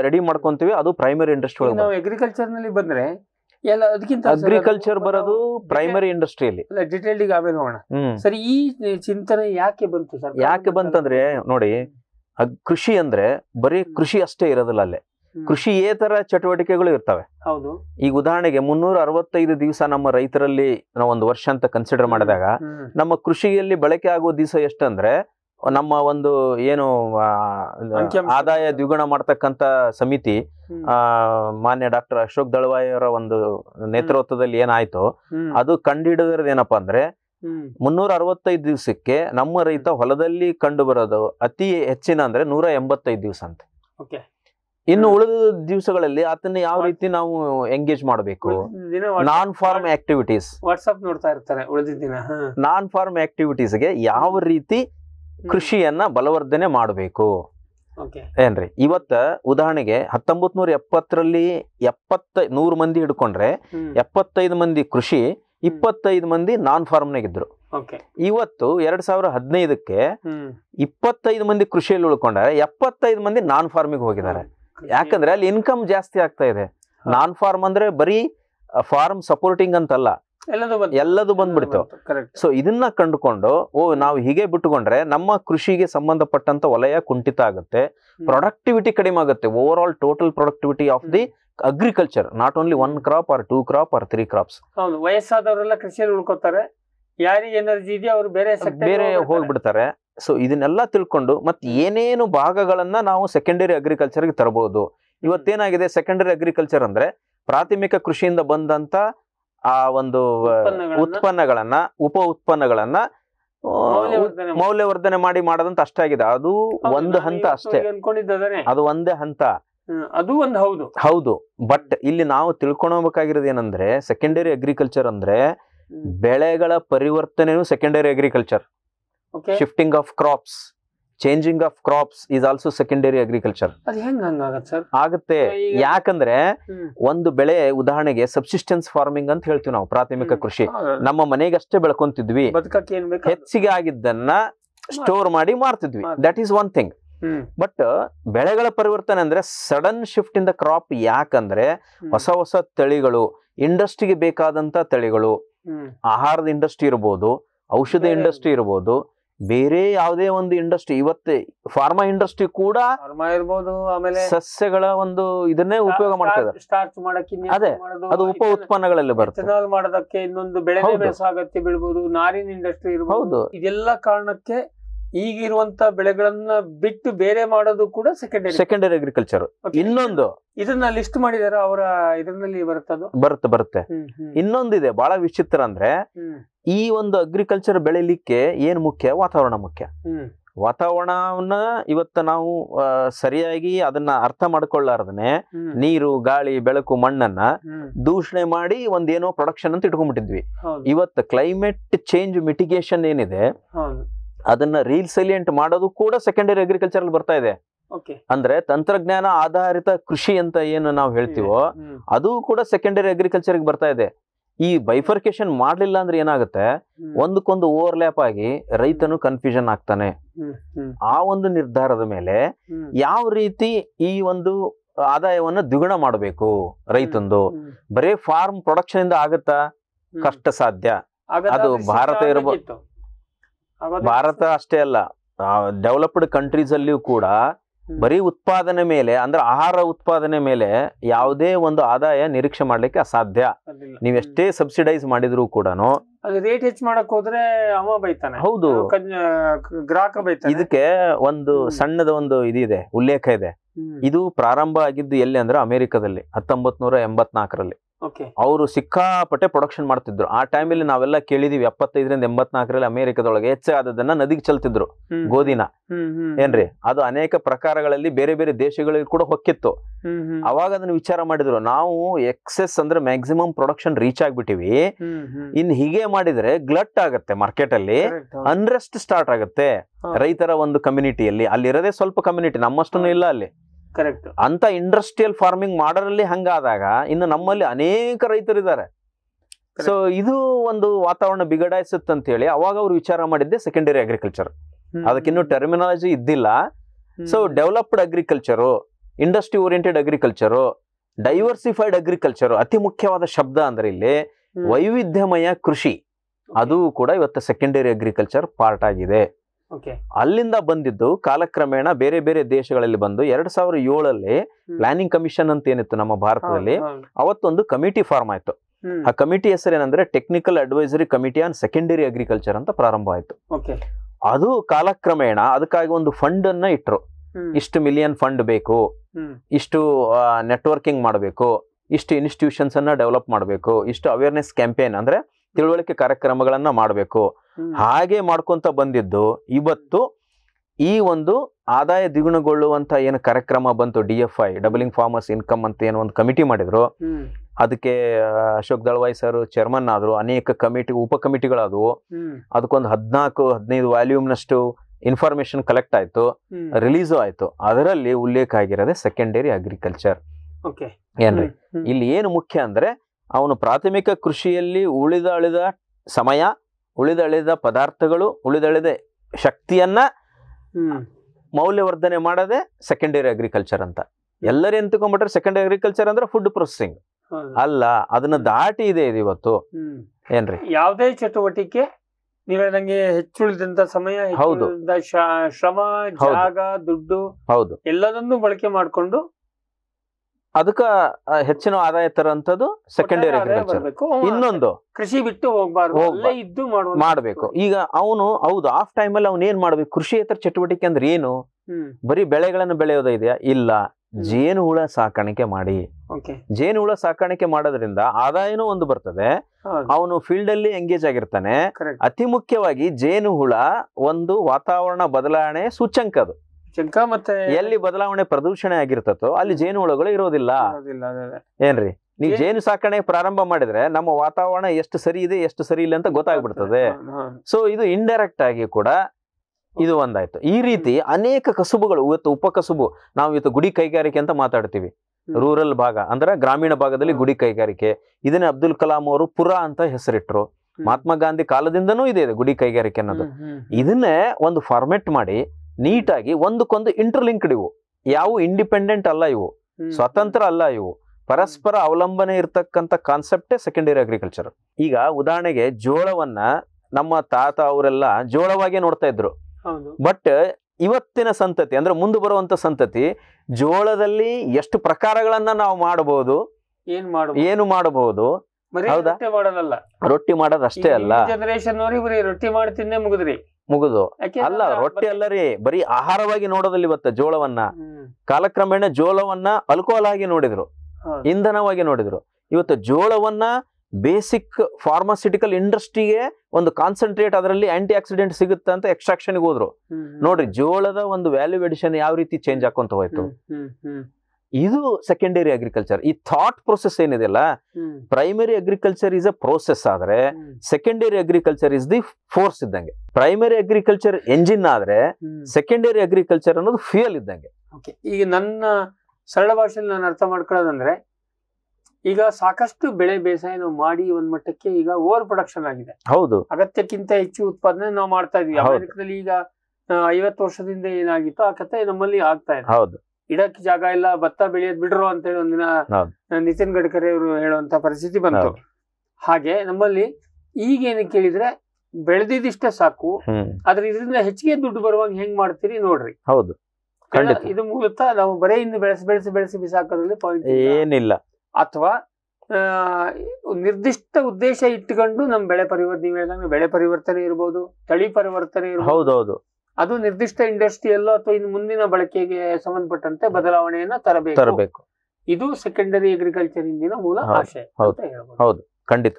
ರೆಡಿ ಮಾಡ್ಕೊಂತೀವಿ ಅದು ಪ್ರೈಮರಿ ಇಂಡಸ್ಟ್ರಿ ಅಗ್ರಿಕಲ್ಚರ್ ನಲ್ಲಿ ಬಂದ್ರೆ ಎಲ್ಲ ಅದಕ್ಕಿಂತ ಅಗ್ರಿಕಲ್ಚರ್ ಬರೋದು ಪ್ರೈಮರಿ ಇಂಡಸ್ಟ್ರಿಯಲ್ಲಿ ಡಿಟೇಲ್ ಗೆ ಆಮೇಲೆ ಹೋಗೋಣ ಸರಿ ಈ ಚಿಂತನೆ ಯಾಕೆ ಬಂತು ಸರ್ ಯಾಕೆ ಬಂತಂದ್ರೆ ನೋಡಿ ಕೃಷಿ ಅಂದ್ರೆ ಬರೀ ಕೃಷಿ ಅಷ್ಟೇ ಇರೋದಿಲ್ಲ ಅಲ್ಲೇ ಕೃಷಿ ಏತರ ಚಟುವಟಿಕೆಗಳು ಇರ್ತವೆ ಹೌದು ಈಗ ಉದಾಹರಣೆಗೆ ಮುನ್ನೂರ ಅರವತ್ತೈದು ದಿವಸ ನಮ್ಮ ರೈತರಲ್ಲಿ ನಾವು ಒಂದು ವರ್ಷ ಅಂತ ಕನ್ಸಿಡರ್ ಮಾಡಿದಾಗ ನಮ್ಮ ಕೃಷಿಯಲ್ಲಿ ಬಳಕೆ ಆಗುವ ದಿವಸ ಎಷ್ಟಂದ್ರೆ ನಮ್ಮ ಒಂದು ಏನು ಆದಾಯ ದ್ವಿಗುಣ ಮಾಡ್ತಕ್ಕಂತ ಸಮಿತಿ ಆ ಮಾನ್ಯ ಡಾಕ್ಟರ್ ಅಶೋಕ್ ದಳವಾಯರ ಒಂದು ನೇತೃತ್ವದಲ್ಲಿ ಏನಾಯ್ತು ಅದು ಕಂಡುಹಿಡಿದಿರೋದು ಏನಪ್ಪಾ ಅಂದ್ರೆ ಮುನ್ನೂರ ಅರವತ್ತೈದು ದಿವಸಕ್ಕೆ ನಮ್ಮ ರೈತ ಹೊಲದಲ್ಲಿ ಕಂಡು ಬರೋದು ಅತಿ ಹೆಚ್ಚಿನ ಅಂದ್ರೆ ನೂರ ಎಂಬತ್ತೈದು ದಿವಸ ಅಂತ ಇನ್ನು ಉಳಿದ ದಿವಸಗಳಲ್ಲಿ ಆತನ ಯಾವ ರೀತಿ ನಾವು ಎಂಗೇಜ್ ಮಾಡಬೇಕು ನಾನ್ ಫಾರ್ಮ್ ಆಕ್ಟಿವಿಟೀಸ್ ವಾಟ್ಸ್ಆಪ್ ನೋಡ್ತಾ ಇರ್ತಾರೆ ಉಳಿದ ದಿನ ನಾನ್ ಫಾರ್ಮ್ ಆಕ್ಟಿವಿಟೀಸ್ಗೆ ಯಾವ ರೀತಿ ಕೃಷಿಯನ್ನ ಬಲವರ್ಧನೆ ಮಾಡಬೇಕು ಏನ್ರಿ ಇವತ್ತ ಉದಾಹರಣೆಗೆ ಹತ್ತೊಂಬತ್ ನೂರ ಎಪ್ಪತ್ತರಲ್ಲಿ ಎಪ್ಪತ್ತ ನೂರು ಮಂದಿ ಹಿಡ್ಕೊಂಡ್ರೆ ಎಪ್ಪತ್ತೈದು ಮಂದಿ ಕೃಷಿ ಇಪ್ಪತ್ತೈದು ಮಂದಿ ನಾನ್ ಫಾರ್ಮ್ನಾಗಿದ್ರು ಇವತ್ತು ಎರಡ್ ಸಾವಿರ ಹದಿನೈದಕ್ಕೆ ಇಪ್ಪತ್ತೈದು ಮಂದಿ ಕೃಷಿಯಲ್ಲಿ ಉಳ್ಕೊಂಡ್ರೆ ಎಪ್ಪತ್ತೈದು ಮಂದಿ ನಾನ್ ಫಾರ್ಮಿಗೆ ಹೋಗಿದ್ದಾರೆ ಯಾಕಂದ್ರೆ ಅಲ್ಲಿ ಇನ್ಕಮ್ ಜಾಸ್ತಿ ಆಗ್ತಾ ಇದೆ ನಾನ್ ಫಾರ್ಮ್ ಅಂದ್ರೆ ಬರೀ ಫಾರ್ಮ್ ಸಪೋರ್ಟಿಂಗ್ ಅಂತಲ್ಲ ಎಲ್ಲದು ಬಂದ್ಬಿಡ್ತು ಸೊ ಇದನ್ನ ಕಂಡುಕೊಂಡು ಓ ನಾವು ಹೀಗೆ ಬಿಟ್ಟುಕೊಂಡ್ರೆ ನಮ್ಮ ಕೃಷಿಗೆ ಸಂಬಂಧಪಟ್ಟಂತ ವಲಯ ಕುಂಠಿತ ಆಗುತ್ತೆ ಪ್ರೊಡಕ್ಟಿವಿಟಿ ಕಡಿಮೆ ಆಗುತ್ತೆ over all total productivity of the agriculture not only one crop or two crop or three crops ವಯಸ್ಸಾದವರೆಲ್ಲ ಕೃಷಿಯಲ್ಲಿ ಉಳ್ಕೊತಾರೆ ಯಾರಿಗೆ ಎನರ್ಜಿ ಇದೆಯೋ ಅವರು ಬೇರೆ ಬೇರೆ ಹೋಗ್ಬಿಡ್ತಾರೆ ಸೊ ಇದನ್ನೆಲ್ಲ ತಿಳ್ಕೊಂಡು ಮತ್ತೆ ಏನೇನು ಭಾಗಗಳನ್ನ ನಾವು ಸೆಕೆಂಡರಿ ಅಗ್ರಿಕಲ್ಚರ್ಗೆ ತರಬಹುದು ಇವತ್ತೇನಾಗಿದೆ ಸೆಕೆಂಡರಿ ಅಗ್ರಿಕಲ್ಚರ್ ಅಂದ್ರೆ ಪ್ರಾಥಮಿಕ ಕೃಷಿಯಿಂದ ಬಂದಂತ ಆ ಒಂದು ಉತ್ಪನ್ನಗಳನ್ನ ಉಪ ಉತ್ಪನ್ನಗಳನ್ನ ಮೌಲ್ಯವರ್ಧನೆ ಮಾಡಿ ಮಾಡದಂತ ಅಷ್ಟೇ ಆಗಿದೆ ಅದು ಒಂದು ಹಂತ ಅಷ್ಟೇ ಅದು ಒಂದೇ ಹಂತ ಅದು ಒಂದು ಹೌದು ಹೌದು ಬಟ್ ಇಲ್ಲಿ ನಾವು ತಿಳ್ಕೊಳ್ಬೇಕಾಗಿರೋದು ಏನಂದ್ರೆ ಸೆಕೆಂಡರಿ ಅಗ್ರಿಕಲ್ಚರ್ ಅಂದ್ರೆ ಬೆಳೆಗಳ ಪರಿವರ್ತನೆಯೂ secondary agriculture shifting of crops changing of crops is also secondary agriculture ಆಗುತ್ತೆ ಯಾಕಂದ್ರೆ ಒಂದು ಬೆಳೆ ಉದಾಹರಣೆಗೆ ಸಬ್ಸಿಸ್ಟೆನ್ಸ್ ಫಾರ್ಮಿಂಗ್ ಅಂತ ಹೇಳ್ತೀವಿ ನಾವು ಪ್ರಾಥಮಿಕ ಕೃಷಿ ನಮ್ಮ ಮನೆಗಷ್ಟೇ ಬೆಳ್ಕೊಂತಿದ್ವಿ ಹೆಚ್ಚಿಗೆ ಆಗಿದ್ದನ್ನ ಸ್ಟೋರ್ ಮಾಡಿ ಮಾರ್ತಿದ್ವಿ that is one thing but ಬೆಳೆಗಳ ಪರಿವರ್ತನೆ ಅಂದ್ರೆ sudden shift in the crop ಯಾಕಂದ್ರೆ ಹೊಸ ಹೊಸ ತಳಿಗಳು ಇಂಡಸ್ಟ್ರಿಗೆ ಬೇಕಾದಂತ ತಳಿಗಳು ಆಹಾರದ ಇಂಡಸ್ಟ್ರಿ ಇರ್ಬೋದು ಔಷಧ ಇಂಡಸ್ಟ್ರಿ ಇರ್ಬೋದು ಬೇರೆ ಯಾವುದೇ ಒಂದು ಇಂಡಸ್ಟ್ರಿ ಇವತ್ತೇ ಫಾರ್ಮಾ ಇಂಡಸ್ಟ್ರಿ ಕೂಡ ಇರ್ಬೋದು ಆಮೇಲೆ ಸಸ್ಯಗಳ ಒಂದು ಇದನ್ನೇ ಉಪಯೋಗ ಮಾಡ್ತಾರೆ ಸ್ಟಾರ್ಚ್ ಮಾಡಕ್ಕೆ ಅದೇ ಅದು ಉಪ ಉತ್ಪನ್ನಗಳಲ್ಲಿ ಬರ್ತದೆ ಮಾಡೋದಕ್ಕೆ ಇನ್ನೊಂದು ಬೆಳೆ ಸಾಗತ್ತೆ ಬಿಡ್ಬೋದು ನಾರಿನ ಇಂಡಸ್ಟ್ರಿ ಇರ್ಬೋದು ಇದೆಲ್ಲ ಕಾರಣಕ್ಕೆ ಈಗಿರುವಂತ ಬೆಳೆಗಳನ್ನ ಬಿಟ್ಟು ಬೇರೆ ಮಾಡೋದು ಕೂಡ ಸೆಕೆಂಡರಿ ಸೆಕೆಂಡರಿ ಅಗ್ರಿಕಲ್ಚರ್ ಇನ್ನೊಂದು ಇದನ್ನ ಲಿಸ್ಟ್ ಮಾಡಿದಾರೆ ಅವರ ಇದರಲ್ಲಿ ಬರುತ್ತೆ ಬರುತ್ತೆ ಬರುತ್ತೆ ಇನ್ನೊಂದಿದೆ ಬಹಳ ವಿಚಿತ್ರ ಅಂದ್ರೆ ಈ ಒಂದು ಅಗ್ರಿಕಲ್ಚರ್ ಬೆಳಿಲಿಕ್ಕೆ ಏನ್ ಮುಖ್ಯ ವಾತಾವರಣ ಮುಖ್ಯ ವಾತಾವರಣವನ್ನ ಇವತ್ತು ನಾವು ಸರಿಯಾಗಿ ಅದನ್ನ ಅರ್ಥ ಮಾಡ್ಕೊಳ್ಳಾರ್ದನೆ ನೀರು ಗಾಳಿ ಬೆಳಕು ಮಣ್ಣನ್ನ ದೂಷಣೆ ಮಾಡಿ ಒಂದೇನೋ ಪ್ರೊಡಕ್ಷನ್ ಅಂತ ಇಟ್ಕೊಂಡ್ಬಿಟ್ಟಿದ್ವಿ. ಇವತ್ತು ಕ್ಲೈಮೇಟ್ ಚೇಂಜ್ ಮಿಟಿಗೇಷನ್ ಏನಿದೆ ಅದನ್ನ ರೀಸೈಲೆಂಟ್ ಮಾಡೋದು ಕೂಡ ಸೆಕೆಂಡರಿ ಅಗ್ರಿಕಲ್ಚರ್ ಅಲ್ಲಿ ಬರ್ತಾ ಇದೆ. ಅಂದ್ರೆ ತಂತ್ರಜ್ಞಾನ ಆಧಾರಿತ ಕೃಷಿ ಅಂತ ಏನು ನಾವು ಹೇಳ್ತೀವೋ ಅದು ಕೂಡ ಸೆಕೆಂಡರಿ ಅಗ್ರಿಕಲ್ಚರ್ ಬರ್ತಾ ಇದೆ. ಈ ಬೈಫರ್ಕೇಶನ್ ಮಾಡ್ಲಿಲ್ಲ ಅಂದ್ರೆ ಏನಾಗುತ್ತೆ, ಒಂದಕ್ಕೊಂದು ಓವರ್ಲ್ಯಾಪ್ ಆಗಿ ರೈತನು ಕನ್ಫ್ಯೂಷನ್ ಆಗ್ತಾನೆ. ಆ ಒಂದು ನಿರ್ಧಾರದ ಮೇಲೆ ಯಾವ ರೀತಿ ಈ ಒಂದು ಆದಾಯವನ್ನ ದ್ವಿಗುಣ ಮಾಡಬೇಕು ರೈತಂದು, ಬರೇ ಫಾರ್ಮ್ ಪ್ರೊಡಕ್ಷನ್ ಇಂದ ಆಗತ್ತಾ? ಕಷ್ಟ ಸಾಧ್ಯ. ಅದು ಭಾರತ ಇರಬಹುದು, ಭಾರತ ಅಷ್ಟೇ ಅಲ್ಲ, ಡೆವಲಪ್ಡ್ ಕಂಟ್ರೀಸ್ ಅಲ್ಲಿಯೂ ಕೂಡ ಬರೀ ಉತ್ಪಾದನೆ ಮೇಲೆ ಅಂದ್ರೆ ಆಹಾರ ಉತ್ಪಾದನೆ ಮೇಲೆ ಯಾವುದೇ ಒಂದು ಆದಾಯ ನಿರೀಕ್ಷೆ ಮಾಡ್ಲಿಕ್ಕೆ ಅಸಾಧ್ಯ. ನೀವೆಷ್ಟೇ ಸಬ್ಸಿಡೈಸ್ ಮಾಡಿದ್ರು ಕೂಡ ರೇಟ್ ಹೆಚ್ಚು ಮಾಡಕ್ ಹೋದ್ರೆ ಅವ ಬೈತಾನೆ. ಹೌದು, ಗ್ರಾಹಕ ಬೈತಾನೆ. ಇದಕ್ಕೆ ಒಂದು ಸಣ್ಣದ ಒಂದು ಇದಿದೆ, ಉಲ್ಲೇಖ ಇದೆ. ಇದು ಪ್ರಾರಂಭ ಆಗಿದ್ದು ಎಲ್ಲಿ ಅಂದ್ರೆ ಅಮೆರಿಕದಲ್ಲಿ ಹತ್ತೊಂಬತ್ ನೂರ ಎಂಬತ್ನಾಲ್ಕರಲ್ಲಿ. ಅವರು ಸಿಕ್ಕಾಪಟ್ಟೆ ಪ್ರೊಡಕ್ಷನ್ ಮಾಡ್ತಿದ್ರು. ಆ ಟೈಮಲ್ಲಿ ನಾವೆಲ್ಲ ಕೇಳಿದೀವಿ, ಎಪ್ಪತ್ತೈದರಿಂದ ಎಂಬತ್ನಾಲ್ಕರಲ್ಲಿ ಅಮೆರಿಕದೊಳಗೆ ಹೆಚ್ಚು ಆದದನ್ನ ನದಿಗೆ ಚೆಲ್ತಿದ್ರು ಗೋಧಿನ, ಏನ್ರಿ. ಅದು ಅನೇಕ ಪ್ರಕಾರಗಳಲ್ಲಿ ಬೇರೆ ಬೇರೆ ದೇಶಗಳಿಗೆ ಕೂಡ ಹೊಕ್ಕಿತ್ತು. ಅವಾಗ ಅದನ್ನ ವಿಚಾರ ಮಾಡಿದ್ರು, ನಾವು ಎಕ್ಸೆಸ್ ಅಂದ್ರೆ ಮ್ಯಾಕ್ಸಿಮಮ್ ಪ್ರೊಡಕ್ಷನ್ ರೀಚ್ ಆಗ್ಬಿಟ್ಟಿವಿ, ಇನ್ ಹೀಗೆ ಮಾಡಿದ್ರೆ ಗ್ಲಟ್ ಆಗತ್ತೆ, ಮಾರ್ಕೆಟ್ ಅಲ್ಲಿ ಅನ್ರೆಸ್ಟ್ ಸ್ಟಾರ್ಟ್ ಆಗತ್ತೆ ರೈತರ ಒಂದು ಕಮ್ಯುನಿಟಿಯಲ್ಲಿ. ಅಲ್ಲಿರದೇ ಸ್ವಲ್ಪ ಕಮ್ಯುನಿಟಿ, ನಮ್ಮಷ್ಟು ಇಲ್ಲ ಅಲ್ಲಿ. ಕರೆಕ್ಟ್. ಅಂತ ಇಂಡಸ್ಟ್ರಿಯಲ್ ಫಾರ್ಮಿಂಗ್ ಮಾಡೋರಲ್ಲಿ ಹಂಗಾದಾಗ ಇನ್ನು ನಮ್ಮಲ್ಲಿ ಅನೇಕ ರೈತರಿದ್ದಾರೆ. ಸೊ ಇದು ಒಂದು ವಾತಾವರಣ ಬಿಗಡಾಯಿಸುತ್ತೆ ಅಂತ ಹೇಳಿ ಅವಾಗ ಅವ್ರು ವಿಚಾರ ಮಾಡಿದ್ದೆ ಸೆಕೆಂಡರಿ ಅಗ್ರಿಕಲ್ಚರ್. ಅದಕ್ಕಿನ್ನೂ ಟರ್ಮಿನಾಲಜಿ ಇದ್ದಿಲ್ಲ. So developed agriculture, industry oriented agriculture, diversified agriculture, ಅತಿ ಮುಖ್ಯವಾದ ಶಬ್ದ ಅಂದ್ರೆ ಇಲ್ಲಿ ವೈವಿಧ್ಯಮಯ ಕೃಷಿ, ಅದು ಕೂಡ ಇವತ್ತು ಸೆಕೆಂಡರಿ ಅಗ್ರಿಕಲ್ಚರ್ ಪಾರ್ಟ್ ಆಗಿದೆ. ಅಲ್ಲಿಂದ ಬಂದಿದ್ದು ಕಾಲಕ್ರಮೇಣ ಬೇರೆ ಬೇರೆ ದೇಶಗಳಲ್ಲಿ ಬಂದು ಎರಡ್ ಸಾವಿರ ಏಳಲ್ಲಿ ಪ್ಲಾನಿಂಗ್ ಕಮಿಷನ್ ಅಂತ ಏನಿತ್ತು ನಮ್ಮ ಭಾರತದಲ್ಲಿ, ಅವತ್ತೊಂದು ಕಮಿಟಿ ಫಾರ್ಮ್ ಆಯ್ತು. ಆ ಕಮಿಟಿ ಹೆಸರೇನಂದ್ರೆ technical advisory committee on secondary agriculture ಅಂತ ಪ್ರಾರಂಭ ಆಯ್ತು. ಅದು ಕಾಲಕ್ರಮೇಣ ಅದಕ್ಕಾಗಿ ಒಂದು ಫಂಡ್ ಅನ್ನ ಇಟ್ರು. ಇಷ್ಟು ಮಿಲಿಯನ್ ಫಂಡ್ ಬೇಕು, ಇಷ್ಟು ನೆಟ್ವರ್ಕಿಂಗ್ ಮಾಡಬೇಕು, ಇಷ್ಟು ಇನ್ಸ್ಟಿಟ್ಯೂಷನ್ಸ್ ಅನ್ನ ಡೆವಲಪ್ ಮಾಡಬೇಕು, ಇಷ್ಟು ಅವೇರ್ನೆಸ್ ಕ್ಯಾಂಪೇನ್ ಅಂದ್ರೆ ತಿಳುವಳಿಕೆ ಕಾರ್ಯಕ್ರಮಗಳನ್ನ ಮಾಡಬೇಕು. ಹಾಗೆ ಮಾಡ್ಕೊಂತ ಬಂದಿದ್ದು ಇವತ್ತು ಈ ಒಂದು ಆದಾಯ ದ್ವಿಗುಣಗೊಳ್ಳುವಂತ ಏನು ಕಾರ್ಯಕ್ರಮ ಬಂತು, D F I doubling farmers income ಅಂತ ಏನೋ ಒಂದು ಕಮಿಟಿ ಮಾಡಿದ್ರು. ಅದಕ್ಕೆ ಅಶೋಕ್ ದಳ್ವಾಯ್ ಸರ್ ಚೇರ್ಮನ್ ಆದ್ರು. ಅನೇಕ ಕಮಿಟಿ ಉಪ ಕಮಿಟಿಗಳಾದವು. ಅದಕ್ಕೊಂದು ಹದಿನಾಲ್ಕು ಹದಿನೈದು ವಾಲ್ಯೂಮ್ನಷ್ಟು ಇನ್ಫಾರ್ಮೇಶನ್ ಕಲೆಕ್ಟ್ ಆಯ್ತು, ರಿಲೀಸು ಆಯ್ತು. ಅದರಲ್ಲಿ ಉಲ್ಲೇಖ ಆಗಿರೋದೆ ಸೆಕೆಂಡರಿ ಅಗ್ರಿಕಲ್ಚರ್. ಏನ್ರಿ ಇಲ್ಲಿ ಏನು ಮುಖ್ಯ ಅಂದ್ರೆ ಅವನು ಪ್ರಾಥಮಿಕ ಕೃಷಿಯಲ್ಲಿ ಉಳಿದ ಅಳಿದ ಸಮಯ, ಉಳಿದ ಅಳಿದ ಪದಾರ್ಥಗಳು, ಉಳಿದಳಿದ ಶಕ್ತಿಯನ್ನ ಮೌಲ್ಯವರ್ಧನೆ ಮಾಡದೆ ಸೆಕೆಂಡರಿ ಅಗ್ರಿಕಲ್ಚರ್ ಅಂತ ಎಲ್ಲರೇನು ತಗೊಂಡ್ಬಿಟ್ರೆ ಸೆಕೆಂಡರಿ ಅಗ್ರಿಕಲ್ಚರ್ ಅಂದ್ರೆ ಫುಡ್ ಪ್ರೊಸೆಸಿಂಗ್ ಅಲ್ಲ, ಅದನ್ನ ದಾಟಿ ಇದೆ ಇದು ಇವತ್ತು. ಏನ್ರಿ ಯಾವುದೇ ಚಟುವಟಿಕೆ ನೀವ್ ನಂಗೆ ಹೆಚ್ಚುಳಿದಂತ ಸಮಯ, ಹೌದು, ಶ್ರಮ, ಜಾಗ, ದುಡ್ಡು, ಹೌದು, ಎಲ್ಲದನ್ನು ಬಳಕೆ ಮಾಡಿಕೊಂಡು ಅದಕ್ಕ ಹೆಚ್ಚಿನ ಆದಾಯ ತರಂತದ್ದು ಸೆಕೆಂಡರಿ ಅಗ್ರಿಕಲ್ಚರ್. ಇನ್ನೊಂದು ಕೃಷಿ ಬಿಟ್ಟು ಹೋಗ್ಬಾರ್ದು, ಮಾಡ್ಬೇಕು. ಈಗ ಅವನು ಹೌದು ಆಫ್ ಟೈಮ್ ಅಲ್ಲಿ ಅವ್ನ ಏನ್ ಮಾಡ್ಬೇಕು, ಕೃಷಿಯೇತರ ಚಟುವಟಿಕೆ ಅಂದ್ರೆ ಏನು, ಬರೀ ಬೆಳೆಗಳನ್ನ ಬೆಳೆಯೋದ ಇದೆಯಾ? ಇಲ್ಲ, ಜೇನು ಹುಳ ಸಾಕಾಣಿಕೆ ಮಾಡಿ. ಜೇನು ಹುಳ ಸಾಕಾಣಿಕೆ ಮಾಡೋದ್ರಿಂದ ಆದಾಯನೂ ಒಂದು ಬರ್ತದೆ, ಅವನು ಫೀಲ್ಡ್ ಅಲ್ಲಿ ಎಂಗೇಜ್ ಆಗಿರ್ತಾನೆ. ಅತಿ ಮುಖ್ಯವಾಗಿ ಜೇನು ಹುಳ ಒಂದು ವಾತಾವರಣ ಬದಲಾವಣೆ ಸೂಚ್ಯಂಕ. ಅದು ಮತ್ತೆ ಎಲ್ಲಿ ಬದಲಾವಣೆ ಪ್ರದೂಷಣೆ ಆಗಿರ್ತತೋ ಅಲ್ಲಿ ಜೇನು ಹುಳಗಳು ಇರೋದಿಲ್ಲ. ಏನ್ರಿ ನೀವು ಜೇನು ಸಾಕಣೆ ಪ್ರಾರಂಭ ಮಾಡಿದ್ರೆ ನಮ್ಮ ವಾತಾವರಣ ಎಷ್ಟು ಸರಿ ಇದೆ ಎಷ್ಟು ಸರಿ ಇಲ್ಲ ಅಂತ ಗೊತ್ತಾಗ್ಬಿಡ್ತದೆ. ಸೊ ಇದು ಇಂಡೈರೆಕ್ಟ್ ಆಗಿ ಕೂಡ ಇದು ಒಂದಾಯ್ತು. ಈ ರೀತಿ ಅನೇಕ ಕಸುಬುಗಳು ಇವತ್ತು, ಉಪ ಕಸುಬು ನಾವು ಇವತ್ತು ಗುಡಿ ಕೈಗಾರಿಕೆ ಅಂತ ಮಾತಾಡ್ತೀವಿ. ರೂರಲ್ ಭಾಗ ಅಂದ್ರೆ ಗ್ರಾಮೀಣ ಭಾಗದಲ್ಲಿ ಗುಡಿ ಕೈಗಾರಿಕೆ, ಇದನ್ನೇ ಅಬ್ದುಲ್ ಕಲಾಂ ಅವರು ಪುರಾ ಅಂತ ಹೆಸರಿಟ್ರು. ಮಹಾತ್ಮ ಗಾಂಧಿ ಕಾಲದಿಂದನೂ ಇದೆ ಇದೆ ಗುಡಿ ಕೈಗಾರಿಕೆ ಅನ್ನೋದು. ಇದನ್ನೇ ಒಂದು ಫಾರ್ಮೆಟ್ ಮಾಡಿ ನೀಟಾಗಿ ಒಂದಕ್ಕೊಂದು ಇಂಟರ್ಲಿಂಕ್ಡ್. ಇವು ಯಾವ ಇಂಡಿಪೆಂಡೆಂಟ್ ಅಲ್ಲ, ಇವು ಸ್ವತಂತ್ರ ಅಲ್ಲ, ಇವು ಪರಸ್ಪರ ಅವಲಂಬನೆ ಇರ್ತಕ್ಕಂಥ ಕಾನ್ಸೆಪ್ಟೇ ಸೆಕೆಂಡರಿ ಅಗ್ರಿಕಲ್ಚರ್. ಈಗ ಉದಾಹರಣೆಗೆ ಜೋಳವನ್ನ ನಮ್ಮ ತಾತ ಅವರೆಲ್ಲ ಜೋಳವಾಗೇ ನೋಡ್ತಾ ಇದ್ರು. ಬಟ್ ಇವತ್ತಿನ ಸಂತತಿ ಅಂದ್ರೆ ಮುಂದೆ ಬರುವಂತ ಸಂತತಿ ಜೋಳದಲ್ಲಿ ಎಷ್ಟು ಪ್ರಕಾರಗಳನ್ನ ನಾವು ಮಾಡಬಹುದು, ಏನ್ ಮಾಡಬಹುದು, ಏನು ಮಾಡಬಹುದು, ಹೌದಾ? ರೊಟ್ಟಿ ಮಾಡೋದು ಅಷ್ಟೇ ಅಲ್ಲ, ಜನರೇಷನ್ ರೊಟ್ಟಿ ಮಾಡಿ ತಿನ್ನೇ ಮುಗಿದ್ರಿ, ಮುಗಿದು ಅಲ್ಲ. ರೊಟ್ಟಿ ಅಲ್ಲರಿ, ಬರೀ ಆಹಾರವಾಗಿ ನೋಡೋದಲ್ಲಿ ಇವತ್ತ ಜೋಳವನ್ನ. ಕಾಲಕ್ರಮೇಣ ಜೋಳವನ್ನ ಅಲ್ಕೋಹಾಲ್ ಆಗಿ ನೋಡಿದ್ರು, ಇಂಧನವಾಗಿ ನೋಡಿದ್ರು. ಇವತ್ತು ಜೋಳವನ್ನ basic pharmaceutical industry ಒಂದು ಕಾನ್ಸಂಟ್ರೇಟ್ ಅದರಲ್ಲಿ ಆಂಟಿ ಆಕ್ಸಿಡೆಂಟ್ ಸಿಗುತ್ತೆ ಅಂತ ಎಕ್ಸ್ಟ್ರಾಕ್ಷನ್ ಗೆ ಹೋದ್ರು. ನೋಡ್ರಿ ಜೋಳದ ಒಂದು ವ್ಯಾಲ್ಯೂ ಎಡಿಷನ್ ಯಾವ ರೀತಿ ಚೇಂಜ್ ಆಕೊಂತ ಹೋಯ್ತು. ಇದು ಸೆಕೆಂಡರಿ ಅಗ್ರಿಕಲ್ಚರ್. ಈ ಥಾಟ್ ಪ್ರೊಸೆಸ್ ಏನಿದೆಲ್ಲ, primary agriculture is a process ಆದ್ರೆ secondary agriculture is the force ಇದ್ದಂಗೆ. ಪ್ರೈಮರಿ ಅಗ್ರಿಕಲ್ಚರ್ ಎಂಜಿನ್ ಆದ್ರೆ ಸೆಕೆಂಡರಿ ಅಗ್ರಿಕಲ್ಚರ್ ಅನ್ನೋದು ಫ್ಯೂಯಲ್ ಇದ್ದಂಗೆ. ಈಗ ನನ್ನ ಸರಳ ಭಾಷೆಯಲ್ಲಿ ನಾನು ಅರ್ಥ ಮಾಡ್ಕೊಳ್ಳೋದಂದ್ರೆ, ಈಗ ಸಾಕಷ್ಟು ಬೆಳೆ ಬೇಸಾಯ ನಾವು ಮಾಡಿ ಒಂದ್ ಮಟ್ಟಕ್ಕೆ ಈಗ ಓವರ್ ಪ್ರೊಡಕ್ಷನ್ ಆಗಿದೆ. ಹೌದು, ಅಗತ್ಯಕ್ಕಿಂತ ಹೆಚ್ಚು ಉತ್ಪಾದನೆ ನಾವು ಮಾಡ್ತಾ ಇದೀವಿ. ಅಮೆರಿಕದಲ್ಲಿ ಈಗ ಐವತ್ತು ವರ್ಷದಿಂದ ಏನಾಗಿತ್ತು ಆ ಕಥೆ ನಮ್ಮಲ್ಲಿ ಆಗ್ತಾ ಇದೆ. ಹೌದು, ಇಡಕ್ಕೆ ಜಾಗ ಇಲ್ಲ, ಭತ್ತ ಬೆಳೆಯೋದ್ ಬಿಡ್ರು ಅಂತ ಹೇಳಿ ಒಂದಿನ ನಿತಿನ್ ಗಡ್ಕರಿ ಅವರು ಹೇಳುವಂತ ಪರಿಸ್ಥಿತಿ ಬಂತು. ಹಾಗೆ ನಮ್ಮಲ್ಲಿ ಈಗೇನು ಕೇಳಿದ್ರೆ ಬೆಳೆದಿದಿಷ್ಟೇ ಸಾಕು, ಆದ್ರೆ ಇದರಿಂದ ಹೆಚ್ಚಿಗೆ ದುಡ್ಡು ಬರುವಾಗ ಹೆಂಗ್ ಮಾಡ್ತೀರಿ ನೋಡ್ರಿ. ಹೌದು, ಇದು ಮೂಲತಃ ನಾವು ಬರೇ ಇನ್ನು ಬೆಳೆಸಿ ಬೆಳೆಸಿ ಬೆಳೆಸಿ ಬಿಸಾಕೋದ್ರಲ್ಲಿ ಪಾಯಿಂಟ್ ಏನಿಲ್ಲ, ಅಥವಾ ನಿರ್ದಿಷ್ಟ ಉದ್ದೇಶ ಇಟ್ಕೊಂಡು ನಮ್ ಬೆಳೆ ಪರಿವರ್ತನೆ ಬೆಳೆ ಪರಿವರ್ತನೆ ಇರಬಹುದು, ತಳಿ ಪರಿವರ್ತನೆ ಇರಬಹುದು. ಅದು ನಿರ್ದಿಷ್ಟ ಇಂಡಸ್ಟ್ರಿಯಲ್ಲೋ ಅಥವಾ ಇನ್ನು ಮುಂದಿನ ಬಳಕೆಗೆ ಸಂಬಂಧಪಟ್ಟಂತೆ ಬದಲಾವಣೆಯನ್ನ ತರಬೇಕು. ಇದು ಸೆಕೆಂಡರಿ ಅಗ್ರಿಕಲ್ಚರ್ ಇಂದಿನ ಮೂಲ ಆಶಯ ಅಂತ ಹೇಳಬಹುದು. ಹೌದು, ಖಂಡಿತ.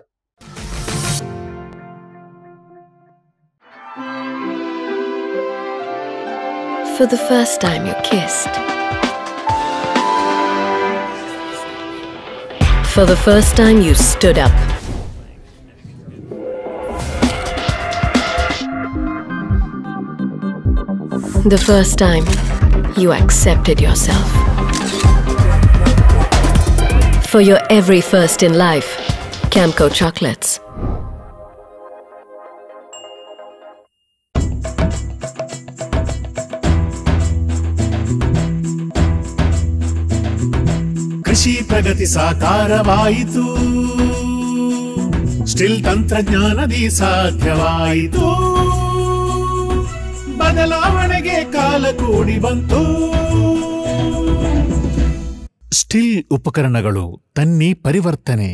For the first time you kissed. For the first time you stood up. The first time you accepted yourself. For your every first in life, Camco chocolates. ಕೃಷಿ ಪ್ರಗತಿ ಸಾಕಾರವಾಯಿತು, ಸ್ಟಿಲ್ ತಂತ್ರಜ್ಞಾನದಿ ಸಾಧ್ಯವಾಯಿತು, ಬದಲಾವಣೆಗೆ ಕಾಲ ಕೂಡಿ ಬಂತು. ಸ್ಟಿಲ್ ಉಪಕರಣಗಳು ತನ್ನಿ ಪರಿವರ್ತನೆ.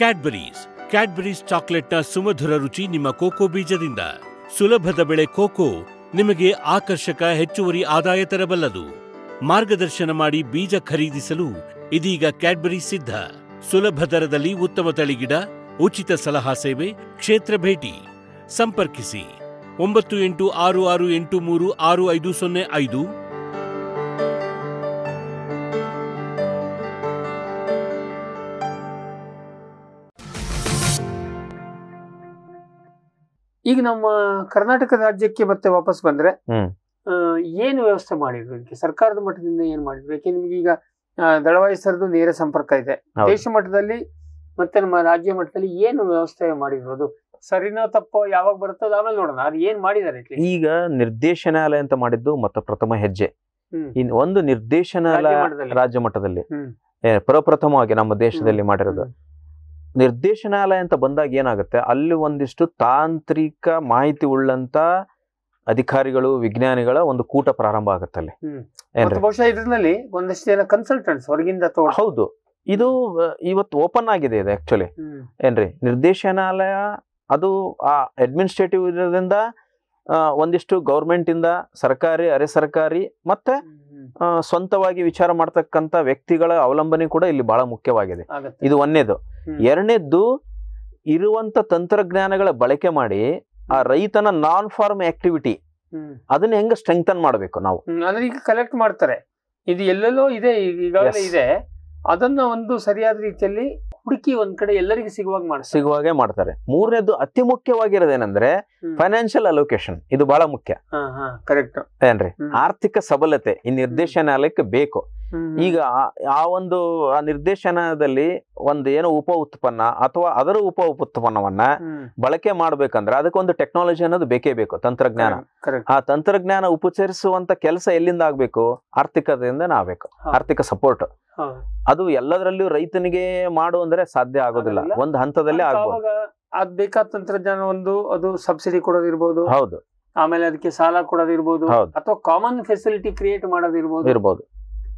ಕ್ಯಾಡ್ಬರೀಸ್ ಕ್ಯಾಡ್ಬರೀಸ್ ಚಾಕ್ಲೇಟ್ನ ಸುಮಧುರ ರುಚಿ ನಿಮ್ಮ ಕೋಕೋ ಬೀಜದಿಂದ. ಸುಲಭದ ಬೆಳೆ ಕೋಕೋ ನಿಮಗೆ ಆಕರ್ಷಕ ಹೆಚ್ಚುವರಿ ಆದಾಯ ತರಬಲ್ಲದು. ಮಾರ್ಗದರ್ಶನ ಮಾಡಿ ಬೀಜ ಖರೀದಿಸಲು ಇದೀಗ ಕ್ಯಾಡ್ಬರಿ ಸಿದ್ಧ. ಸುಲಭ ದರದಲ್ಲಿ ಉತ್ತಮ ತಳಿಗಿಡ, ಉಚಿತ ಸಲಹಾ ಸೇವೆ, ಕ್ಷೇತ್ರ ಭೇಟಿ. ಸಂಪರ್ಕಿಸಿ ಒಂಬತ್ತು ಎಂಟು ಆರು ಆರು ಎಂಟು ಮೂರು ಆರು ಐದು ಸೊನ್ನೆ ಐದು. ಈಗ ನಮ್ಮ ಕರ್ನಾಟಕ ರಾಜ್ಯಕ್ಕೆ ಮತ್ತೆ ವಾಪಸ್ ಬಂದ್ರೆ ಏನು ವ್ಯವಸ್ಥೆ ಮಾಡಿದ್ರು ಇದಕ್ಕೆ ಸರ್ಕಾರದ ಮಟ್ಟದಿಂದ ಏನ್ ಮಾಡಿದ್ರು? ಯಾಕೆ ನಿಮ್ಗೆ ಈಗ ದಳವಾಯಿ ಸರ್ದು ನೇರ ಸಂಪರ್ಕ ಇದೆ ದೇಶ ಮಟ್ಟದಲ್ಲಿ, ಮತ್ತೆ ನಮ್ಮ ರಾಜ್ಯ ಮಟ್ಟದಲ್ಲಿ ಏನು ವ್ಯವಸ್ಥೆ ಮಾಡಿದ್ರು? ಅದು ಸರಿನೋ ತಪ್ಪೋ ಯಾವಾಗ ಬರುತ್ತೋ ಆಮೇಲೆ ನೋಡೋಣ, ಅದು ಏನ್ ಮಾಡಿದ್ದಾರೆ. ಈಗ ನಿರ್ದೇಶನಾಲಯ ಅಂತ ಮಾಡಿದ್ದು ಮತ್ತೆ ಪ್ರಥಮ ಹೆಜ್ಜೆ. ಇನ್ ಒಂದು ನಿರ್ದೇಶನಾಲಯ ರಾಜ್ಯ ಮಟ್ಟದಲ್ಲಿ ಪ್ರಪ್ರಥಮವಾಗಿ ನಮ್ಮ ದೇಶದಲ್ಲಿ ಮಾಡಿರೋದು. ನಿರ್ದೇಶನಾಲಯ ಅಂತ ಬಂದಾಗ ಏನಾಗುತ್ತೆ, ಅಲ್ಲಿ ಒಂದಿಷ್ಟು ತಾಂತ್ರಿಕ ಮಾಹಿತಿ ಉಳ್ಳಂತ ಅಧಿಕಾರಿಗಳು, ವಿಜ್ಞಾನಿಗಳ ಒಂದು ಕೂಟ ಪ್ರಾರಂಭ ಆಗುತ್ತೆ ಅಲ್ಲಿ. ಬಹುಶಃ ಇದರಲ್ಲಿ ಒಂದಷ್ಟು ಜನ ಕನ್ಸಲ್ಟೆಂಟ್ಸ್ ಹೊರಗಿಂದ. ಹೌದು, ಇದು ಇವತ್ತು ಓಪನ್ ಆಗಿದೆ ಇದು ಆಕ್ಚುಲಿ. ಏನ್ರಿ, ನಿರ್ದೇಶನಾಲಯ ಅದು ಆ ಅಡ್ಮಿನಿಸ್ಟ್ರೇಟಿವ್ ಇರೋದ್ರಿಂದ ಒಂದಿಷ್ಟು ಗೌರ್ಮೆಂಟ್ ಇಂದ ಸರ್ಕಾರಿ, ಅರೆ ಸರ್ಕಾರಿ ಮತ್ತೆ ಸ್ವಂತವಾಗಿ ವಿಚಾರ ಮಾಡ್ತಕ್ಕಂಥ ವ್ಯಕ್ತಿಗಳ ಅವಲಂಬನೆ ಕೂಡ ಇಲ್ಲಿ ಬಹಳ ಮುಖ್ಯವಾಗಿದೆ. ಇದು ಒಂದೇದು. ಎರಡನೇದ್ದು, ಇರುವಂತ ತಂತ್ರಜ್ಞಾನಗಳ ಬಳಕೆ ಮಾಡಿ ಆ ರೈತನ ನಾನ್ ಫಾರ್ಮ್ ಆಕ್ಟಿವಿಟಿ ಅದನ್ನ ಹೆಂಗ ಸ್ಟ್ರೆಂಗ್ತನ್ ಮಾಡಬೇಕು ನಾವು. ಅಂದ್ರೆ ಈಗ ಕಲೆಕ್ಟ್ ಮಾಡ್ತಾರೆ, ಇದು ಎಲ್ಲೆಲ್ಲೋ ಇದೆ, ಈಗಾಗಲೇ ಇದೆ, ಅದನ್ನ ಒಂದು ಸರಿಯಾದ ರೀತಿಯಲ್ಲಿ ಹುಡುಕಿ ಒಂದ್ ಕಡೆ ಎಲ್ಲರಿಗೂ ಸಿಗುವಾಗ ಮಾಡ ಸಿಗುವಾಗೆ ಮಾಡ್ತಾರೆ. ಮೂರನೇದು, ಅತಿ ಮುಖ್ಯವಾಗಿರೋದೇನಂದ್ರೆ ಫೈನಾನ್ಷಿಯಲ್ ಅಲೋಕೇಶನ್. ಇದು ಬಹಳ ಮುಖ್ಯ. ಕರೆಕ್ಟ್ ಏನ್ರಿ, ಆರ್ಥಿಕ ಸಬಲತೆ ಈ ನಿರ್ದೇಶನಾಲಯಕ್ಕೆ ಬೇಕು. ಈಗ ಆ ಒಂದು ಆ ನಿರ್ದೇಶನದಲ್ಲಿ ಒಂದು ಏನೋ ಉಪ ಉತ್ಪನ್ನ ಅಥವಾ ಅದರ ಉಪ ಉತ್ಪನ್ನವನ್ನ ಬಳಕೆ ಮಾಡ್ಬೇಕಂದ್ರೆ ಅದಕ್ಕೊಂದು ಟೆಕ್ನಾಲಜಿ ಅನ್ನೋದು ಬೇಕೇ ಬೇಕು, ತಂತ್ರಜ್ಞಾನ. ಆ ತಂತ್ರಜ್ಞಾನ ಉಪಚರಿಸುವಂತ ಕೆಲಸ ಎಲ್ಲಿಂದ ಆಗ್ಬೇಕು? ಆರ್ಥಿಕತೆಯಿಂದ ಆಗ್ಬೇಕು, ಆರ್ಥಿಕ ಸಪೋರ್ಟ್. ಅದು ಎಲ್ಲದರಲ್ಲೂ ರೈತನಿಗೆ ಮಾಡು ಅಂದ್ರೆ ಸಾಧ್ಯ ಆಗೋದಿಲ್ಲ, ಒಂದು ಹಂತದಲ್ಲಿ ಆಗ್ಬೋದು. ಅದ್ ಬೇಕಾದ ತಂತ್ರಜ್ಞಾನ ಒಂದು ಅದು ಸಬ್ಸಿಡಿ ಕೊಡೋದಿರ್ಬೋದು, ಹೌದು, ಆಮೇಲೆ ಅದಕ್ಕೆ ಸಾಲ ಕೊಡೋದಿರ್ಬೋದು, ಅಥವಾ ಕಾಮನ್ ಫೆಸಿಲಿಟಿ ಕ್ರಿಯೇಟ್ ಮಾಡೋದಿರ್ಬೋದು ಇರ್ಬೋದು.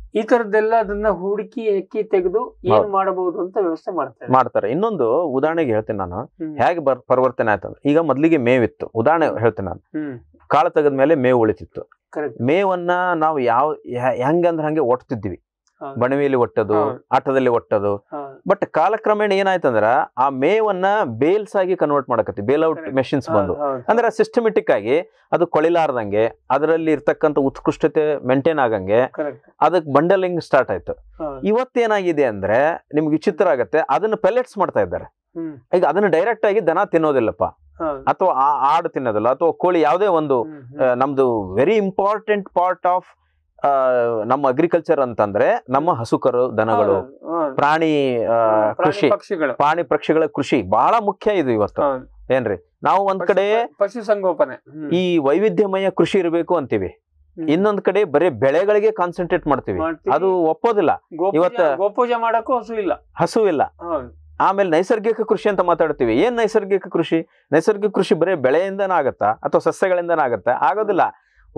ಈ ತರದ್ದೆಲ್ಲ ಅದನ್ನ ಹೂಡಿಕೆ ಹೆಕ್ಕಿ ತೆಗೆದು ಏನ್ ಮಾಡಬಹುದು ಅಂತ ವ್ಯವಸ್ಥೆ ಮಾಡ್ತಾರೆ ಮಾಡ್ತಾರೆ ಇನ್ನೊಂದು ಉದಾಹರಣೆಗೆ ಹೇಳ್ತೇನೆ ನಾನು, ಹೇಗೆ ಪರಿವರ್ತನೆ ಆಯ್ತಂದ್ರೆ, ಈಗ ಮೊದ್ಲಿಗೆ ಮೇವಿತ್ತು. ಉದಾಹರಣೆ ಹೇಳ್ತೇನೆ ನಾನು, ಕಾಳು ತೆಗೆದ್ಮೇಲೆ ಮೇವು ಉಳಿತಿತ್ತು. ಮೇವನ್ನ ನಾವು ಯಾವ ಹೆಂಗಂದ್ರೆ ಹಂಗೆ ಒಟ್ತಿದ್ವಿ, ಬಣವಿಯಲ್ಲಿ ಒಟ್ಟದು, ಆಟದಲ್ಲಿ ಒಟ್ಟದು. ಬಟ್ ಕಾಲಕ್ರಮೇಣ ಏನಾಯ್ತಂದ್ರ ಆ ಮೇವನ್ನ ಬೇಲ್ಸ್ ಆಗಿ ಕನ್ವರ್ಟ್ ಮಾಡಕತ್ತಿ, ಬೇಲ್ಔಟ್ ಮೆಷಿನ್ಸ್ ಬಂದು, ಅಂದ್ರೆ ಸಿಸ್ಟಮೆಟಿಕ್ ಆಗಿ ಅದು ಕೊಳಿಲಾರ್ದಂಗೆ, ಅದರಲ್ಲಿ ಇರ್ತಕ್ಕಂಥ ಉತ್ಕೃಷ್ಟತೆ ಮೇಂಟೈನ್ ಆಗಂಗೆ ಅದಕ್ಕೆ ಬಂಡಲಿಂಗ್ ಸ್ಟಾರ್ಟ್ ಆಯ್ತು. ಇವತ್ತೇನಾಗಿದೆ ಅಂದ್ರೆ ನಿಮ್ಗೆ ವಿಚಿತ್ರ ಆಗತ್ತೆ, ಅದನ್ನ ಪೆಲೆಟ್ಸ್ ಮಾಡ್ತಾ ಇದ್ದಾರೆ. ಈಗ ಅದನ್ನ ಡೈರೆಕ್ಟ್ ಆಗಿ ದನ ತಿನ್ನೋದಿಲ್ಲಪ್ಪ, ಅಥವಾ ಆ ಆಡು ತಿನ್ನೋದಿಲ್ಲ, ಅಥವಾ ಕೋಳಿ, ಯಾವುದೇ ಒಂದು ನಮ್ದು ವೆರಿ ಇಂಪಾರ್ಟೆಂಟ್ ಪಾರ್ಟ್ ಆಫ್ ನಮ್ಮ ಅಗ್ರಿಕಲ್ಚರ್ ಅಂತಂದ್ರೆ ನಮ್ಮ ಹಸುಕರು, ದನಗಳು, ಪ್ರಾಣಿ ಕೃಷಿ, ಪ್ರಾಣಿ ಪಕ್ಷಿಗಳ ಕೃಷಿ ಬಹಳ ಮುಖ್ಯ ಇದು ಇವತ್ತು. ಏನ್ರಿ, ನಾವು ಒಂದ್ ಕಡೆ ಪಶು ಸಂಗೋಪನೆ, ಈ ವೈವಿಧ್ಯಮಯ ಕೃಷಿ ಇರಬೇಕು ಅಂತೀವಿ, ಇನ್ನೊಂದ್ ಕಡೆ ಬರೀ ಬೆಳೆಗಳಿಗೆ ಕಾನ್ಸಂಟ್ರೇಟ್ ಮಾಡ್ತೀವಿ, ಅದು ಒಪ್ಪೋದಿಲ್ಲ. ಇವತ್ತ ಗೋಪೂಜೆ ಮಾಡಕ್ಕೂ ಹಸು ಇಲ್ಲ, ಹಸು ಇಲ್ಲ. ಆಮೇಲೆ ನೈಸರ್ಗಿಕ ಕೃಷಿ ಅಂತ ಮಾತಾಡ್ತೀವಿ. ಏನ್ ನೈಸರ್ಗಿಕ ಕೃಷಿ? ನೈಸರ್ಗಿಕ ಕೃಷಿ ಬರೀ ಬೆಳೆಯಿಂದನ ಆಗತ್ತಾ ಅಥವಾ ಸಸ್ಯಗಳಿಂದನ ಆಗತ್ತಾ? ಆಗೋದಿಲ್ಲ.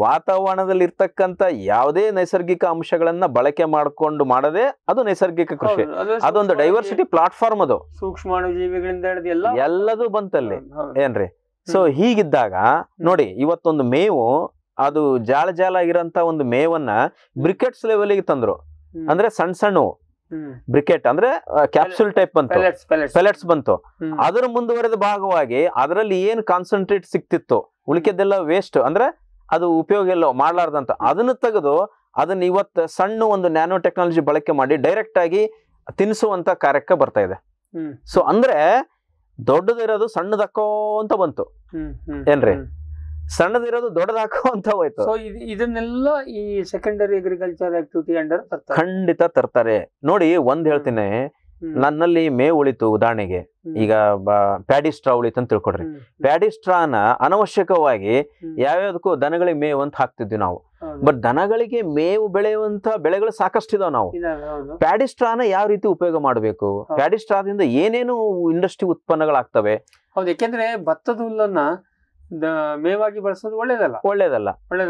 ವಾತಾವರಣದಲ್ಲಿ ಇರ್ತಕ್ಕಂಥ ಯಾವುದೇ ನೈಸರ್ಗಿಕ ಅಂಶಗಳನ್ನ ಬಳಕೆ ಮಾಡ್ಕೊಂಡು ಮಾಡದೆ ಅದು ನೈಸರ್ಗಿಕ ಕೃಷಿ. ಅದೊಂದು ಡೈವರ್ಸಿಟಿ ಪ್ಲಾಟ್ಫಾರ್ಮ್, ಅದು ಸೂಕ್ಷ್ಮಾಣು ಜೀವಿಗಳಿಂದ ಹಿಡಿದು ಎಲ್ಲದೂ ಬಂತಲ್ಲಿ. ಏನ್ರಿ, ಸೊ ಹೀಗಿದ್ದಾಗ ನೋಡಿ, ಇವತ್ತೊಂದು ಮೇವು ಅದು ಜಾಲ ಜಾಲ ಆಗಿರೋಂತ ಒಂದು ಮೇವನ್ನ ಬ್ರಿಕೆಟ್ಸ್ ಲೆವೆಲ್ ಗೆ ತಂದ್ರು. ಅಂದ್ರೆ ಸಣ್ಣ ಸಣ್ಣ ಬ್ರಿಕೆಟ್ ಅಂದ್ರೆ ಕ್ಯಾಪ್ಸುಲ್ ಟೈಪ್ ಬಂತು, ಪೆಲೆಟ್ಸ್ ಬಂತು. ಅದರ ಮುಂದುವರೆದ ಭಾಗವಾಗಿ ಅದರಲ್ಲಿ ಏನ್ ಕಾನ್ಸಂಟ್ರೇಟ್ ಸಿಕ್ತಿತ್ತು, ಉಳಿಕೆದೆಲ್ಲ ವೇಸ್ಟ್, ಅಂದ್ರೆ ಅದು ಉಪಯೋಗ ಎಲ್ಲ ಮಾಡ್ಲಾರ್ದಂತ, ಅದನ್ನು ತೆಗೆದು ಅದನ್ನ ಇವತ್ತು ಸಣ್ಣ ಒಂದು ನ್ಯಾನೋ ಟೆಕ್ನಾಲಜಿ ಬಳಕೆ ಮಾಡಿ ಡೈರೆಕ್ಟ್ ಆಗಿ ತಿನ್ನಿಸುವಂತ ಕಾರ್ಯಕ್ಕೆ ಬರ್ತಾ ಇದೆ. ಸೊ ಅಂದ್ರೆ ದೊಡ್ಡದಿರೋದು ಸಣ್ಣದಕ್ಕೋ ಅಂತ ಬಂತು. ಏನ್ರಿ, ಸಣ್ಣದಿರೋದು ದೊಡ್ಡದಾಕೋ ಅಂತ ಹೋಯ್ತು. ಇದನ್ನೆಲ್ಲ ಈ ಸೆಕೆಂಡರಿ ಅಗ್ರಿಕಲ್ಚರ್ ಆಕ್ಟಿವಿಟಿ ಅಂಡರ್ ಖಂಡಿತ ತರ್ತಾರೆ. ನೋಡಿ, ಒಂದ್ ಹೇಳ್ತೀನಿ, ನನ್ನಲ್ಲಿ ಮೇವು ಉಳಿತು, ಉದಾಹರಣೆಗೆ ಈಗ ಪ್ಯಾಡಿ ಸ್ಟ್ರಾ ಉಳಿತು ಅಂತ ತಿಳ್ಕೊಡ್ರಿ. ಪ್ಯಾಡಿ ಸ್ಟ್ರಾನ ಅನವಶ್ಯಕವಾಗಿ ಯಾವ್ಯಾವ್ದಕ್ಕೂ ದನಗಳಿಗೆ ಮೇವು ಅಂತ ಹಾಕ್ತಿದ್ವಿ ನಾವು. ಬಟ್ ದನಗಳಿಗೆ ಮೇವು ಬೆಳೆಯುವಂತ ಬೆಳೆಗಳು ಸಾಕಷ್ಟಿದಾವ್. ನಾವು ಪ್ಯಾಡಿ ಸ್ಟ್ರಾನ ಯಾವ ರೀತಿ ಉಪಯೋಗ ಮಾಡಬೇಕು, ಪ್ಯಾಡಿ ಸ್ಟ್ರಾದಿಂದ ಏನೇನು ಇಂಡಸ್ಟ್ರಿ ಉತ್ಪನ್ನಗಳಾಗ್ತವೆ. ಹೌದು, ಯಾಕೆಂದ್ರೆ ಭತ್ತದ ಹುಲ್ಲನ್ನ ಮೇವಾಗಿ ಬಳಸೋದು ಒಳ್ಳೇದಲ್ಲ, ಒಳ್ಳೇದಲ್ಲ.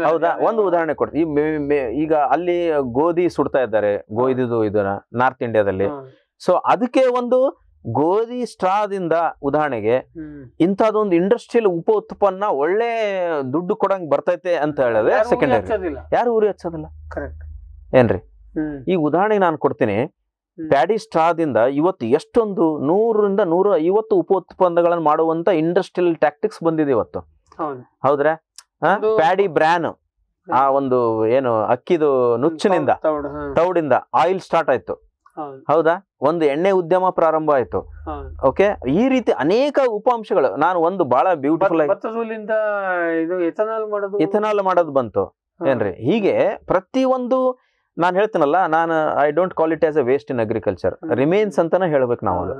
ಹೌದಾ, ಒಂದು ಉದಾಹರಣೆ ಕೊಡ್ತೀನಿ. ಈಗ ಅಲ್ಲಿ ಗೋಧಿ ಸುಡ್ತಾ ಇದ್ದಾರೆ, ಗೋಧಿದು ಇದನ್ನ ನಾರ್ತ್ ಇಂಡಿಯಾದಲ್ಲಿ. ಸೊ ಅದಕ್ಕೆ ಒಂದು ಗೋಧಿ ಸ್ಟ್ರಾದಿಂದ ಉದಾಹರಣೆಗೆ ಇಂಥದೊಂದು ಇಂಡಸ್ಟ್ರಿಯಲ್ ಉಪ ಉತ್ಪನ್ನ ಒಳ್ಳೆ ದುಡ್ಡು ಕೊಡಂಗ್ ಬರ್ತೈತೆ ಅಂತ ಹೇಳಿದ್ರೆ ಸೆಕೆಂಡರಿ ಯಾರು ಉರಿ ಹಚ್ಚೋದಿಲ್ಲ. ಕರೆಕ್ಟ್. ಏನ್ರಿ, ಈಗ ಉದಾಹರಣೆಗೆ ನಾನು ಕೊಡ್ತೀನಿ, ಪ್ಯಾಡಿ ಸ್ಟ್ರಾದಿಂದ ಇವತ್ತು ಎಷ್ಟೊಂದು ನೂರರಿಂದ ನೂರ ಐವತ್ತು ಉಪ ಉತ್ಪನ್ನಗಳನ್ನು ಮಾಡುವಂತ ಇಂಡಸ್ಟ್ರಿಯಲ್ ಟ್ಯಾಕ್ಟಿಕ್ಸ್ ಬಂದಿದೆ ಇವತ್ತು. ಹೌದ್ರ, ಪ್ಯಾಡಿ ಬ್ರ್ಯಾನ್, ಆ ಒಂದು ಏನು ಅಕ್ಕಿದು ನುಚ್ಚಿನಿಂದ ತೌಡಿಂದ ಆಯಿಲ್ ಸ್ಟಾರ್ಟ್ ಆಯ್ತು. ಹೌದಾ, ಒಂದು ಎಣ್ಣೆ ಉದ್ಯಮ ಪ್ರಾರಂಭ ಆಯ್ತು. ಓಕೆ, ಈ ರೀತಿ ಅನೇಕ ಉಪಾಂಶಗಳು. ನಾನು ಒಂದು ಬಹಳ ಬ್ಯೂಟಿಫುಲ್ ಆಗಿ ಎಥನಾಲ್ ಮಾಡೋದು ಬಂತು. ಏನ್ರಿ, ಹೀಗೆ ಪ್ರತಿ ಒಂದು ನಾನು ಹೇಳ್ತೀನಲ್ಲ, ನಾನು I don't call it as a waste in agriculture, remains ಅಂತಾನೆ ಹೇಳ್ಬೇಕು ನಾವು. ಅದು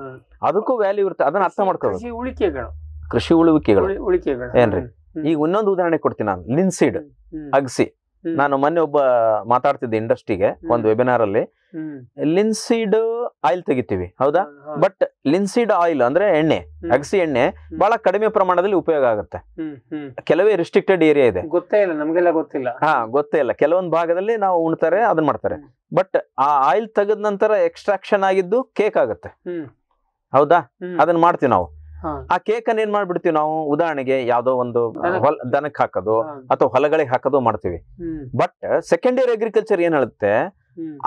ಅದಕ್ಕೂ ವ್ಯಾಲ್ಯೂ ಇರುತ್ತೆ, ಅದನ್ನ ಅರ್ಥ ಮಾಡ್ಕೋಬೇಕು. ಉಳಿಕೆಗಳು, ಕೃಷಿ ಉಳಿಕೆಗಳು, ಉಳಿಕೆಗಳು. ಏನ್ರಿ, ಈಗ ಇನ್ನೊಂದು ಉದಾಹರಣೆ ಕೊಡ್ತೀನಿ ನಾನು, ಲಿನ್ಸೀಡ್ ಅಗಸಿ. ನಾನು ಮೊನ್ನೆ ಒಬ್ಬ ಮಾತಾಡ್ತಿದ್ದೆ ಇಂಡಸ್ಟ್ರಿಗೆ ಒಂದು ವೆಬಿನಾರ್ ಅಲ್ಲಿ. ಲಿನ್ಸೀಡ್ ಆಯಿಲ್ ತೆಗಿತೀವಿ, ಹೌದಾ, ಬಟ್ ಲಿನ್ಸೀಡ್ ಆಯಿಲ್ ಅಂದ್ರೆ ಎಣ್ಣೆ, ಅಗಸಿ ಎಣ್ಣೆ ಬಹಳ ಕಡಿಮೆ ಪ್ರಮಾಣದಲ್ಲಿ ಉಪಯೋಗ ಆಗುತ್ತೆ. ಕೆಲವೇ ರಿಸ್ಟ್ರಿಕ್ಟೆಡ್ ಏರಿಯಾ ಇದೆ, ಗೊತ್ತೇ ಇಲ್ಲ ನಮ್ಗೆಲ್ಲ, ಗೊತ್ತಿಲ್ಲ, ಹಾ ಗೊತ್ತೇ ಇಲ್ಲ. ಕೆಲವೊಂದು ಭಾಗದಲ್ಲಿ ನಾವು ಉಣ್ತಾರೆ, ಅದನ್ನ ಮಾಡ್ತಾರೆ. ಬಟ್ ಆ ಆಯಿಲ್ ತೆಗೆದ ನಂತರ ಎಕ್ಸ್ಟ್ರಾಕ್ಷನ್ ಆಗಿದ್ದು ಕೇಕ್ ಆಗುತ್ತೆ. ಹೌದಾ, ಅದನ್ನ ಮಾಡ್ತೀವಿ ನಾವು. ಆ ಕೇಕ್ ಅನ್ನ ಏನ್ ಮಾಡ್ಬಿಡ್ತೀವಿ ನಾವು, ಉದಾಹರಣೆಗೆ ಯಾವ್ದೋ ಒಂದು ದನಕ್ ಹಾಕೋದು ಅಥವಾ ಹೊಲಗಳಿಗೆ ಹಾಕೋದು ಮಾಡ್ತೀವಿ. ಬಟ್ ಸೆಕೆಂಡರಿ ಅಗ್ರಿಕಲ್ಚರ್ ಏನ್ ಹೇಳುತ್ತೆ,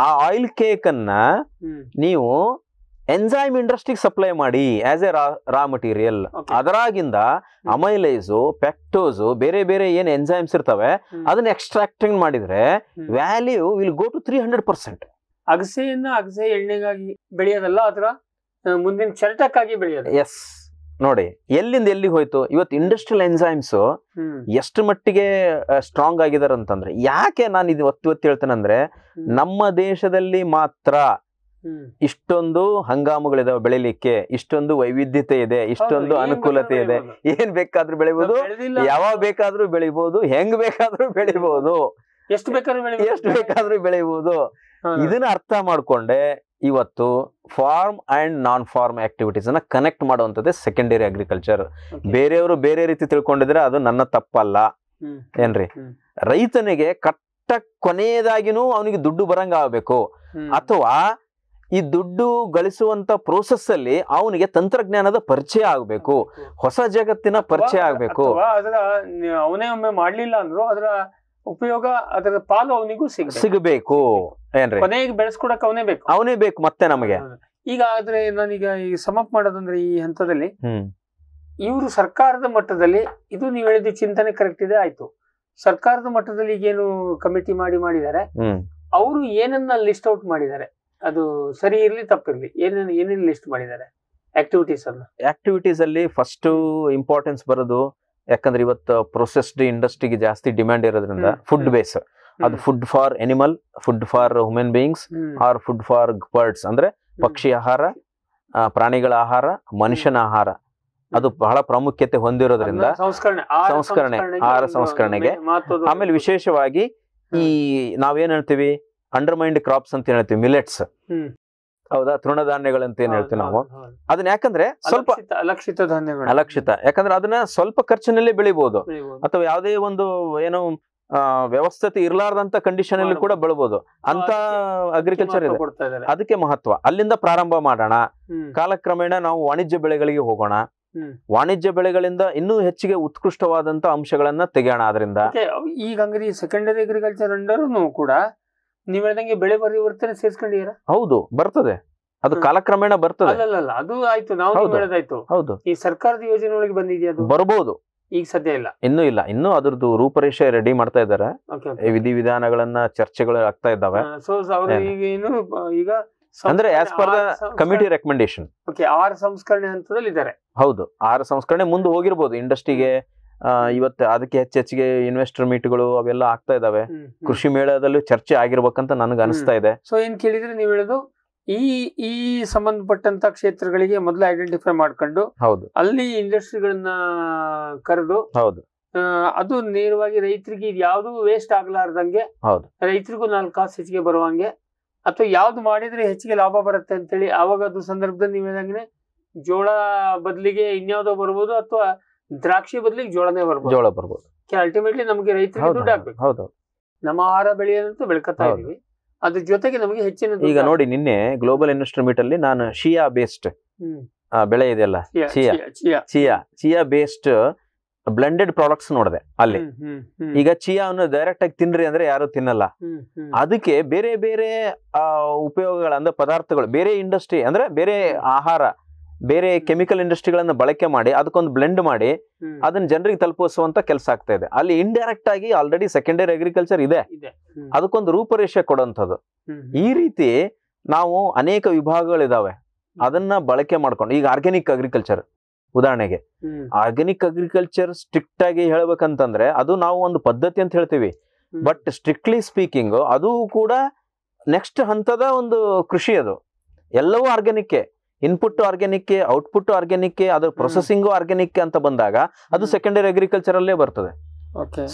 ಆ ಆಯಿಲ್ ಕೇಕ್ ಅನ್ನ ನೀವು ಎನ್ಸೈಮ್ ಇಂಡಸ್ಟ್ರಿಗೆ ಸಪ್ಲೈ ಮಾಡಿ ಆಸ್ ಎ ರಾ ಮಟೀರಿಯಲ್. ಅದರಾಗಿಂದ ಅಮೈಲೈಸು, ಪೆಕ್ಟೋಸು, ಬೇರೆ ಬೇರೆ ಏನ್ ಎನ್ಸೈಮ್ಸ್ ಇರ್ತವೆ ಅದನ್ನ ಎಕ್ಸ್ಟ್ರಾಕ್ಟಿಂಗ್ ಮಾಡಿದ್ರೆ value will go to three hundred percent. ಅಗಸೆಯನ್ನ ಅಗಸೆ ಎಣ್ಣೆಗಾಗಿ ಬೆಳೆಯೋದಲ್ಲ, ಅದರ ಮುಂದಿನ ಚರ್ಟಕ್ಕಾಗಿ ಬೆಳೆಯೋದು. ಎಸ್, ನೋಡಿ ಎಲ್ಲಿಂದ ಎಲ್ಲಿ ಹೋಯ್ತು. ಇವತ್ತು ಇಂಡಸ್ಟ್ರಿಯಲ್ ಎನ್ಸೈಮ್ಸ್ ಎಷ್ಟು ಮಟ್ಟಿಗೆ ಸ್ಟ್ರಾಂಗ್ ಆಗಿದಾರೆ ಅಂತಂದ್ರೆ, ಯಾಕೆ ನಾನು ಇದು ಒತ್ತಿ ಒತ್ತಿ ಹೇಳ್ತೇನೆ ಅಂದ್ರೆ, ನಮ್ಮ ದೇಶದಲ್ಲಿ ಮಾತ್ರ ಇಷ್ಟೊಂದು ಹಂಗಾಮುಗಳಿದಾವೆ ಬೆಳಿಲಿಕ್ಕೆ, ಇಷ್ಟೊಂದು ವೈವಿಧ್ಯತೆ ಇದೆ, ಇಷ್ಟೊಂದು ಅನುಕೂಲತೆ ಇದೆ. ಏನ್ ಬೇಕಾದ್ರೂ ಬೆಳಿಬಹುದು, ಯಾವಾಗ ಬೇಕಾದ್ರೂ ಬೆಳಿಬಹುದು, ಹೆಂಗ್ ಬೇಕಾದ್ರೂ ಬೆಳಿಬಹುದು, ಎಷ್ಟು ಬೇಕಾದ್ರೂ ಎಷ್ಟು ಬೇಕಾದ್ರೂ ಬೆಳಿಬಹುದು. ಇದನ್ನ ಅರ್ಥ ಮಾಡ್ಕೊಂಡೆ ಇವತ್ತು farm and non farm activities ಅನ್ನ ಕನೆಕ್ಟ್ ಮಾಡುವಂಥದ್ದೇ ಸೆಕೆಂಡರಿ ಅಗ್ರಿಕಲ್ಚರ್. ಬೇರೆಯವರು ಬೇರೆ ರೀತಿ ತಿಳ್ಕೊಂಡಿದ್ರೆ ಅದು ನನ್ನ ತಪ್ಪಲ್ಲ. ಏನ್ರಿ, ರೈತನಿಗೆ ಕಟ್ಟ ಕೊನೆಯದಾಗಿನೂ ಅವನಿಗೆ ದುಡ್ಡು ಬರಂಗ ಆಗಬೇಕು, ಅಥವಾ ಈ ದುಡ್ಡು ಗಳಿಸುವಂತ ಪ್ರೋಸೆಸ್ ಅಲ್ಲಿ ಅವನಿಗೆ ತಂತ್ರಜ್ಞಾನದ ಪರಿಚಯ ಆಗ್ಬೇಕು, ಹೊಸ ಜಗತ್ತಿನ ಪರಿಚಯ ಆಗ್ಬೇಕು. ಅವನೇ ಒಮ್ಮೆ ಮಾಡ್ಲಿಲ್ಲ ಅಂದ್ರು ಅದರ ಉಪಯೋಗ ಅದರ ಪಾಲು ಅವನಿಗೂ ಸಿಗಬೇಕು ಏನ್ರಿ, ಕೊನೆಗೆ ಬೆಳೆಸ್ಕೊಡಕ್ಕೆ ಅವನೇ ಬೇಕು ಅವನೇ ಬೇಕು ಮತ್ತೆ ನಮಗೆ. ಈಗ ಆದ್ರೆ ನಾನೀಗ ಈ ಸಮಪ್ ಮಾಡೋದಂದ್ರೆ ಈ ಹಂತದಲ್ಲಿ ಇವರು ಸರ್ಕಾರದ ಮಟ್ಟದಲ್ಲಿ ಇದು ನೀವು ಹೇಳಿದ ಚಿಂತನೆ ಕರೆಕ್ಟ್ ಇದೆ, ಆಯ್ತು. ಸರ್ಕಾರದ ಮಟ್ಟದಲ್ಲಿ ಈಗೇನು ಕಮಿಟಿ ಮಾಡಿ ಮಾಡಿದ್ದಾರೆ, ಅವರು ಏನನ್ನ ಲಿಸ್ಟ್ ಔಟ್ ಮಾಡಿದ್ದಾರೆ, ಅದು ಸರಿ ಇರ್ಲಿ ತಪ್ಪಿರ್ಲಿ, ಏನೇನು ಏನೇನು ಲಿಸ್ಟ್ ಮಾಡಿದ್ದಾರೆ ಆಕ್ಟಿವಿಟೀಸ್ ಅನ್ನು. ಆಕ್ಟಿವಿಟೀಸ್ ಅಲ್ಲಿ ಫಸ್ಟ್ ಇಂಪಾರ್ಟೆನ್ಸ್ ಬರೋದು, ಯಾಕಂದ್ರೆ ಇವತ್ತು ಪ್ರೊಸೆಸ್ಡ್ ಇಂಡಸ್ಟ್ರಿಗೆ ಜಾಸ್ತಿ ಡಿಮ್ಯಾಂಡ್ ಇರೋದ್ರಿಂದ ಫುಡ್ ಬೇಸ್, ಅದು food for animal, food for human beings or food for birds, ಅಂದ್ರೆ ಪಕ್ಷಿ ಆಹಾರ, ಪ್ರಾಣಿಗಳ ಆಹಾರ, ಮನುಷ್ಯನ ಆಹಾರ, ಅದು ಬಹಳ ಪ್ರಾಮುಖ್ಯತೆ ಹೊಂದಿರೋದ್ರಿಂದ ಸಂಸ್ಕರಣೆ ಆಹಾರ ಸಂಸ್ಕರಣೆಗೆ. ಆಮೇಲೆ ವಿಶೇಷವಾಗಿ ಈ ನಾವೇನ್ ಹೇಳ್ತೀವಿ ಅಂಡರ್ಮೈಂಡ್ ಕ್ರಾಪ್ಸ್ ಅಂತ ಹೇಳ್ತೀವಿ, ಮಿಲೆಟ್ಸ್ ಹೌದಾ, ತೃಣಧಾನ್ಯಗಳಂತ ಏನ್ ಹೇಳ್ತೀವಿ ನಾವು ಅದನ್ನ, ಯಾಕಂದ್ರೆ ಸ್ವಲ್ಪ ಅಲಕ್ಷಿತ ಧಾನ್ಯಗಳು ಅಲಕ್ಷಿತ, ಯಾಕಂದ್ರೆ ಅದನ್ನ ಸ್ವಲ್ಪ ಖರ್ಚಿನಲ್ಲಿ ಬೆಳಿಬಹುದು ಅಥವಾ ಯಾವುದೇ ಒಂದು ಏನೋ ವ್ಯವಸ್ಥೆ ಇರ್ಲಾರ್ದಂತ ಕಂಡೀಷನ್ ಅಲ್ಲಿ ಕೂಡ ಬೆಳಬಹುದು ಅಂತ ಅಗ್ರಿಕಲ್ಚರ್ ಇದೆ, ಅದಕ್ಕೆ ಮಹತ್ವ. ಅಲ್ಲಿಂದ ಪ್ರಾರಂಭ ಮಾಡೋಣ, ಕಾಲಕ್ರಮೇಣ ನಾವು ವಾಣಿಜ್ಯ ಬೆಳೆಗಳಿಗೆ ಹೋಗೋಣ, ವಾಣಿಜ್ಯ ಬೆಳೆಗಳಿಂದ ಇನ್ನೂ ಹೆಚ್ಚಿಗೆ ಉತ್ಕೃಷ್ಟವಾದಂತ ಅಂಶಗಳನ್ನ ತೆಗೆಯೋಣ. ಅದರಿಂದ ಈಗ ಅಂಗಡಿ ಸೆಕೆಂಡರಿ ಅಗ್ರಿಕಲ್ಚರ್ ಅಂಡರ್ ಕೂಡ ನೀವ್ ಹೇಳ್ದಂಗೆ ಬೆಳೆ ಪರಿವರ್ತನೆ ಸೇರ್ಸ್ಕೊಂಡಿರ, ಹೌದು ಬರ್ತದೆ, ಅದು ಕಾಲಕ್ರಮೇಣ ಬರ್ತದೆ. ಅಲ್ಲ ಅದು ಆಯ್ತು, ನಾವು ಹೇಳೋದಾಯ್ತು, ಹೌದು ಈ ಸರ್ಕಾರದ ಯೋಜನೆ ಒಳಗೆ ಬಂದಿದೆಯಾ, ಬರಬಹುದು, ಈಗ ಸದ್ಯ ಇಲ್ಲ, ಇನ್ನೂ ಇಲ್ಲ, ಇನ್ನೂ ಅದ್ರದ್ದು ರೂಪರೇಷೆ ರೆಡಿ ಮಾಡ್ತಾ ಇದ್ದಾರೆ, ವಿಧಿ ವಿಧಾನಗಳನ್ನ ಚರ್ಚೆಗಳು ಆಗ್ತಾ ಇದ್ದಾವೆ. ಈಗ ಅಂದ್ರೆ as per the committee recommendation ಆಹಾರ ಸಂಸ್ಕರಣೆ ಹಂತದಲ್ಲಿ ಇದ್ದಾರೆ, ಹೌದು ಆಹಾರ ಸಂಸ್ಕರಣೆ ಮುಂದೆ ಹೋಗಿರ್ಬೋದು ಇಂಡಸ್ಟ್ರಿಗೆ. ಇವತ್ತು ಅದಕ್ಕೆ ಹೆಚ್ಚೆಚ್ಚಿಗೆ ಇನ್ವೆಸ್ಟರ್ ಮೀಟ್ಗಳು ಅವೆಲ್ಲ ಆಗ್ತಾ ಇದಾವೆ, ಕೃಷಿ ಮೇಳದಲ್ಲೂ ಚರ್ಚೆ ಆಗಿರ್ಬೇಕಂತ ನನಗೆ ಅನಿಸ್ತಾ ಇದೆ. ಸೊ ಏನ್ ಕೇಳಿದ್ರೆ ನೀವು ಹೇಳೋದು ಈ ಈ ಸಂಬಂಧಪಟ್ಟಂತ ಕ್ಷೇತ್ರಗಳಿಗೆ ಮೊದಲು ಐಡೆಂಟಿಫೈ ಮಾಡ್ಕೊಂಡು, ಹೌದು ಅಲ್ಲಿ ಇಂಡಸ್ಟ್ರಿಗಳನ್ನ ಕರೆದು, ಹೌದು ಅದು ನೇರವಾಗಿ ರೈತರಿಗೆ ಇದು ಯಾವ್ದು ವೇಸ್ಟ್ ಆಗ್ಲಾರ್ದಂಗೆ, ಹೌದು ರೈತರಿಗೂ ನಾಲ್ಕು ಕಾಸು ಹೆಚ್ಚಿಗೆ ಬರುವಂಗೆ ಅಥವಾ ಯಾವ್ದು ಮಾಡಿದ್ರೆ ಹೆಚ್ಚಿಗೆ ಲಾಭ ಬರುತ್ತೆ ಅಂತೇಳಿ. ಆವಾಗ ಅದು ಸಂದರ್ಭದಲ್ಲಿ ನೀವು ಹೇಳಿದಂಗೆ ಜೋಳ ಬದಲಿಗೆ ಇನ್ಯಾವುದೋ ಬರ್ಬೋದು ಅಥವಾ ದ್ರಾಕ್ಷಿ ಬದಲಿಗೆ ಜೋಳನೇ ಬರ್ಬೋದು ಜೋಳ ಬರ್ಬೋದು ಅಲ್ಟಿಮೇಟ್ಲಿ ನಮಗೆ ರೈತರಿಗೆ ದುಡ್ಡು ಹಾಕ್ಬೇಕು. ಹೌದು ನಮ್ಮ ಆಹಾರ ಬೆಳೆಯೋದಂತೂ ಬೆಳ್ಕೊತಾ ಇದೀವಿ, ಅದ್ರ ಜೊತೆಗೆ ನಮಗೆ ಹೆಚ್ಚಿನ. ಈಗ ನೋಡಿ ನಿನ್ನೆ ಗ್ಲೋಬಲ್ ಇನ್ವೆಸ್ಟರ್ ಮೀಟ್ ಅಲ್ಲಿ ನಾನು ಶಿಯಾ ಬೇಸ್ಡ್ ಬೆಳೆ ಇದೆಯಲ್ಲ, chia chia chia based blended products ನೋಡಿದೆ ಅಲ್ಲಿ. ಈಗ ಚಿಯಾ ಅನ್ನು ಡೈರೆಕ್ಟ್ ಆಗಿ ತಿನ್ರಿ ಅಂದ್ರೆ ಯಾರು ತಿನ್ನಲ್ಲ, ಅದಕ್ಕೆ ಬೇರೆ ಬೇರೆ ಉಪಯೋಗಗಳ ಅಂದ್ರೆ ಪದಾರ್ಥಗಳು, ಬೇರೆ ಇಂಡಸ್ಟ್ರಿ ಅಂದ್ರೆ ಬೇರೆ ಆಹಾರ, ಬೇರೆ ಕೆಮಿಕಲ್ ಇಂಡಸ್ಟ್ರಿಗಳನ್ನ ಬಳಕೆ ಮಾಡಿ ಅದಕ್ಕೊಂದು ಬ್ಲೆಂಡ್ ಮಾಡಿ ಅದನ್ನ ಜನರಿಗೆ ತಲುಪಿಸುವಂತ ಕೆಲಸ ಆಗ್ತಾ ಇದೆ. ಅಲ್ಲಿ ಇಂಡೈರೆಕ್ಟ್ ಆಗಿ ಆಲ್ರೆಡಿ ಸೆಕೆಂಡರಿ ಅಗ್ರಿಕಲ್ಚರ್ ಇದೆ, ಅದಕ್ಕೊಂದು ರೂಪರೇಷೆ ಕೊಡುವಂಥದ್ದು. ಈ ರೀತಿ ನಾವು ಅನೇಕ ವಿಭಾಗಗಳಿದಾವೆ, ಅದನ್ನ ಬಳಕೆ ಮಾಡ್ಕೊಂಡು. ಈಗ ಆರ್ಗ್ಯಾನಿಕ್ ಅಗ್ರಿಕಲ್ಚರ್ ಉದಾಹರಣೆಗೆ, ಆರ್ಗ್ಯಾನಿಕ್ ಅಗ್ರಿಕಲ್ಚರ್ ಸ್ಟ್ರಿಕ್ಟ್ ಆಗಿ ಹೇಳ್ಬೇಕಂತಂದ್ರೆ ಅದು ನಾವು ಒಂದು ಪದ್ಧತಿ ಅಂತ ಹೇಳ್ತೀವಿ, ಬಟ್ ಸ್ಟ್ರಿಕ್ಟ್ಲಿ ಸ್ಪೀಕಿಂಗ್ ಅದು ಕೂಡ ನೆಕ್ಸ್ಟ್ ಹಂತದ ಒಂದು ಕೃಷಿ. ಅದು ಎಲ್ಲವೂ organic, input organic, output organic, ಅದ್ರ ಪ್ರೊಸೆಸಿಂಗು ಆರ್ಗ್ಯಾನಿಕ್ ಅಂತ ಬಂದಾಗ ಅದು ಸೆಕೆಂಡರಿ ಅಗ್ರಿಕಲ್ಚರ್ ಅಲ್ಲೇ ಬರ್ತದೆ.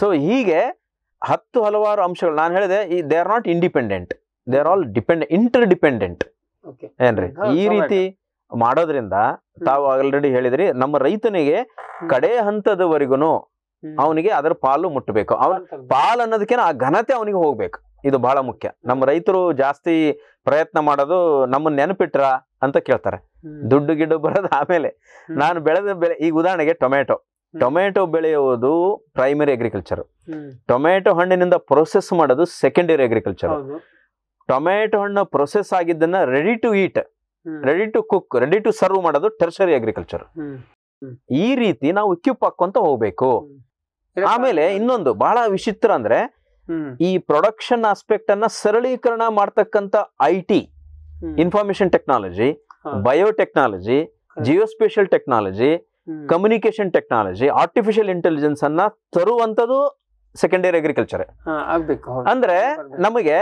ಸೊ ಹೀಗೆ ಹತ್ತು ಹಲವಾರು ಅಂಶಗಳು ನಾನು ಹೇಳಿದೆ. They are not independent, they are all dependent, interdependent ಏನ್ರಿ. ಈ ರೀತಿ ಮಾಡೋದ್ರಿಂದ ತಾವು ಆಲ್ರೆಡಿ ಹೇಳಿದ್ರಿ, ನಮ್ಮ ರೈತನಿಗೆ ಕಡೆ ಹಂತದವರೆಗೂ ಅವನಿಗೆ ಅದರ ಪಾಲು ಮುಟ್ಟಬೇಕು. ಅವನ್ ಪಾಲ್ ಅನ್ನೋದಕ್ಕೆ ಆ ಘನತೆ ಅವನಿಗೆ ಹೋಗ್ಬೇಕು, ಇದು ಬಹಳ ಮುಖ್ಯ. ನಮ್ಮ ರೈತರು ಜಾಸ್ತಿ ಪ್ರಯತ್ನ ಮಾಡೋದು ನಮ್ಮ ನೆನಪಿಟ್ರ ಅಂತ ಕೇಳ್ತಾರೆ, ದುಡ್ಡು ಗಿಡ್ಡು ಬರೋದು ಆಮೇಲೆ. ನಾನು ಬೆಳೆದ ಬೆಳೆ ಈಗ ಉದಾಹರಣೆಗೆ ಟೊಮೆಟೊ ಟೊಮೆಟೊ ಬೆಳೆಯುವುದು ಪ್ರೈಮರಿ ಅಗ್ರಿಕಲ್ಚರ್, ಟೊಮೆಟೊ ಹಣ್ಣಿನಿಂದ ಪ್ರೊಸೆಸ್ ಮಾಡೋದು ಸೆಕೆಂಡರಿ ಅಗ್ರಿಕಲ್ಚರ್. ಟೊಮೆಟೊ ಹಣ್ಣು ಪ್ರೊಸೆಸ್ ಆಗಿದ್ದನ್ನ ready to eat, ready to cook, ready to serve ಮಾಡೋದು ಟೆರ್ಷರಿ ಅಗ್ರಿಕಲ್ಚರ್. ಈ ರೀತಿ ನಾವು ಕ್ಯೂಪ್ ಹಾಕೊಂತ ಹೋಗ್ಬೇಕು. ಆಮೇಲೆ ಇನ್ನೊಂದು ಬಹಳ ವಿಚಿತ್ರ ಅಂದ್ರೆ, ಈ ಪ್ರೊಡಕ್ಷನ್ ಆಸ್ಪೆಕ್ಟ್ ಅನ್ನ ಸರಳೀಕರಣ ಮಾಡ್ತಕ್ಕಂತ I T, information technology, biotechnology, geospatial technology, communication technology, artificial intelligence ಅನ್ನ ತರುವಂತದ್ದು ಸೆಕೆಂಡರಿ ಅಗ್ರಿಕಲ್ಚರ್ ಆಗ್ಬೇಕು. ಅಂದ್ರೆ ನಮಗೆ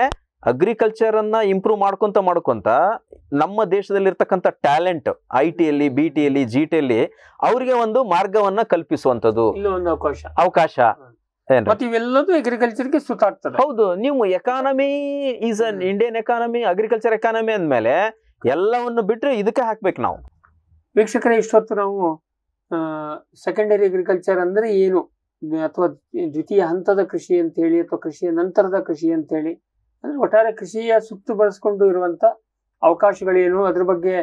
ಅಗ್ರಿಕಲ್ಚರ್ ಅನ್ನ ಇಂಪ್ರೂವ್ ಮಾಡ್ಕೊಂತ ಮಾಡ್ಕೊಂತ ನಮ್ಮ ದೇಶದಲ್ಲಿ ಇರ್ತಕ್ಕಂಥ ಟ್ಯಾಲೆಂಟ್ ಐ ಟಿಯಲ್ಲಿ, ಬಿ ಟಿಯಲ್ಲಿ, ಜಿ ಟಿಯಲ್ಲಿ ಅವರಿಗೆ ಒಂದು ಮಾರ್ಗವನ್ನ ಕಲ್ಪಿಸುವಂತದ್ದು ಅವಕಾಶ. ಇವೆಲ್ಲದೂ ಅಗ್ರಿಕಲ್ಚರ್ಗೆ ಸುತ್ತಾಗ್ತದೆ. ಹೌದು, ನೀವು economy is an Indian economy, agriculture economy ಅಂದ್ಮೇಲೆ ಎಲ್ಲವನ್ನು ಬಿಟ್ಟರೆ ಇದಕ್ಕೆ ಹಾಕ್ಬೇಕು ನಾವು. ವೀಕ್ಷಕರೇ, ಇಷ್ಟೊತ್ತು ನಾವು ಸೆಕೆಂಡರಿ ಅಗ್ರಿಕಲ್ಚರ್ ಅಂದ್ರೆ ಏನು, ಅಥವಾ ದ್ವಿತೀಯ ಹಂತದ ಕೃಷಿ ಅಂತ ಹೇಳಿ, ಅಥವಾ ಕೃಷಿಯ ನಂತರದ ಕೃಷಿ ಅಂತ ಹೇಳಿ, ಅಂದ್ರೆ ಒಟ್ಟಾರೆ ಕೃಷಿಯ ಸುತ್ತು ಬಳಸ್ಕೊಂಡು ಇರುವಂತ ಅವಕಾಶಗಳೇನು, ಅದ್ರ ಬಗ್ಗೆ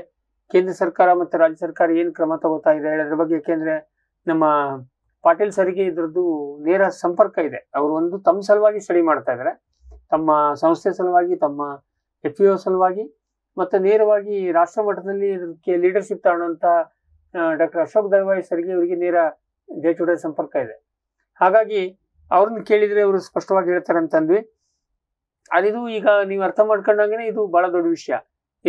ಕೇಂದ್ರ ಸರ್ಕಾರ ಮತ್ತು ರಾಜ್ಯ ಸರ್ಕಾರ ಏನ್ ಕ್ರಮ ತಗೋತಾ ಇದೆ ಹೇಳೋದ್ರ ಬಗ್ಗೆ. ಯಾಕೆಂದ್ರೆ ನಮ್ಮ ಪಾಟೀಲ್ ಸರ್ಗೆ ಇದರದ್ದು ನೇರ ಸಂಪರ್ಕ ಇದೆ. ಅವರು ಒಂದು ತಮ್ಮ ಸಲುವಾಗಿ ಸ್ಟಡಿ ಮಾಡ್ತಾ ಇದ್ದಾರೆ, ತಮ್ಮ ಸಂಸ್ಥೆ ಸಲುವಾಗಿ, ತಮ್ಮ ಎಫ್ ಇಒ ಸಲುವಾಗಿ, ಮತ್ತು ನೇರವಾಗಿ ರಾಷ್ಟ್ರ ಮಟ್ಟದಲ್ಲಿ ಇದಕ್ಕೆ ಲೀಡರ್ಶಿಪ್ ತಗೊಂಡಂಥ ಡಾಕ್ಟರ್ ಅಶೋಕ್ ದಳ್ವಾಯಿ ಸರ್ಗೆ ಇವರಿಗೆ ನೇರ ಡೇ ಟು ಡೇ ಸಂಪರ್ಕ ಇದೆ. ಹಾಗಾಗಿ ಅವ್ರನ್ನ ಕೇಳಿದರೆ ಅವರು ಸ್ಪಷ್ಟವಾಗಿ ಹೇಳ್ತಾರೆ ಅಂತಂದ್ವಿ. ಅದಿದು ಈಗ ನೀವು ಅರ್ಥ ಮಾಡ್ಕೊಂಡಂಗೆ ಇದು ಭಾಳ ದೊಡ್ಡ ವಿಷಯ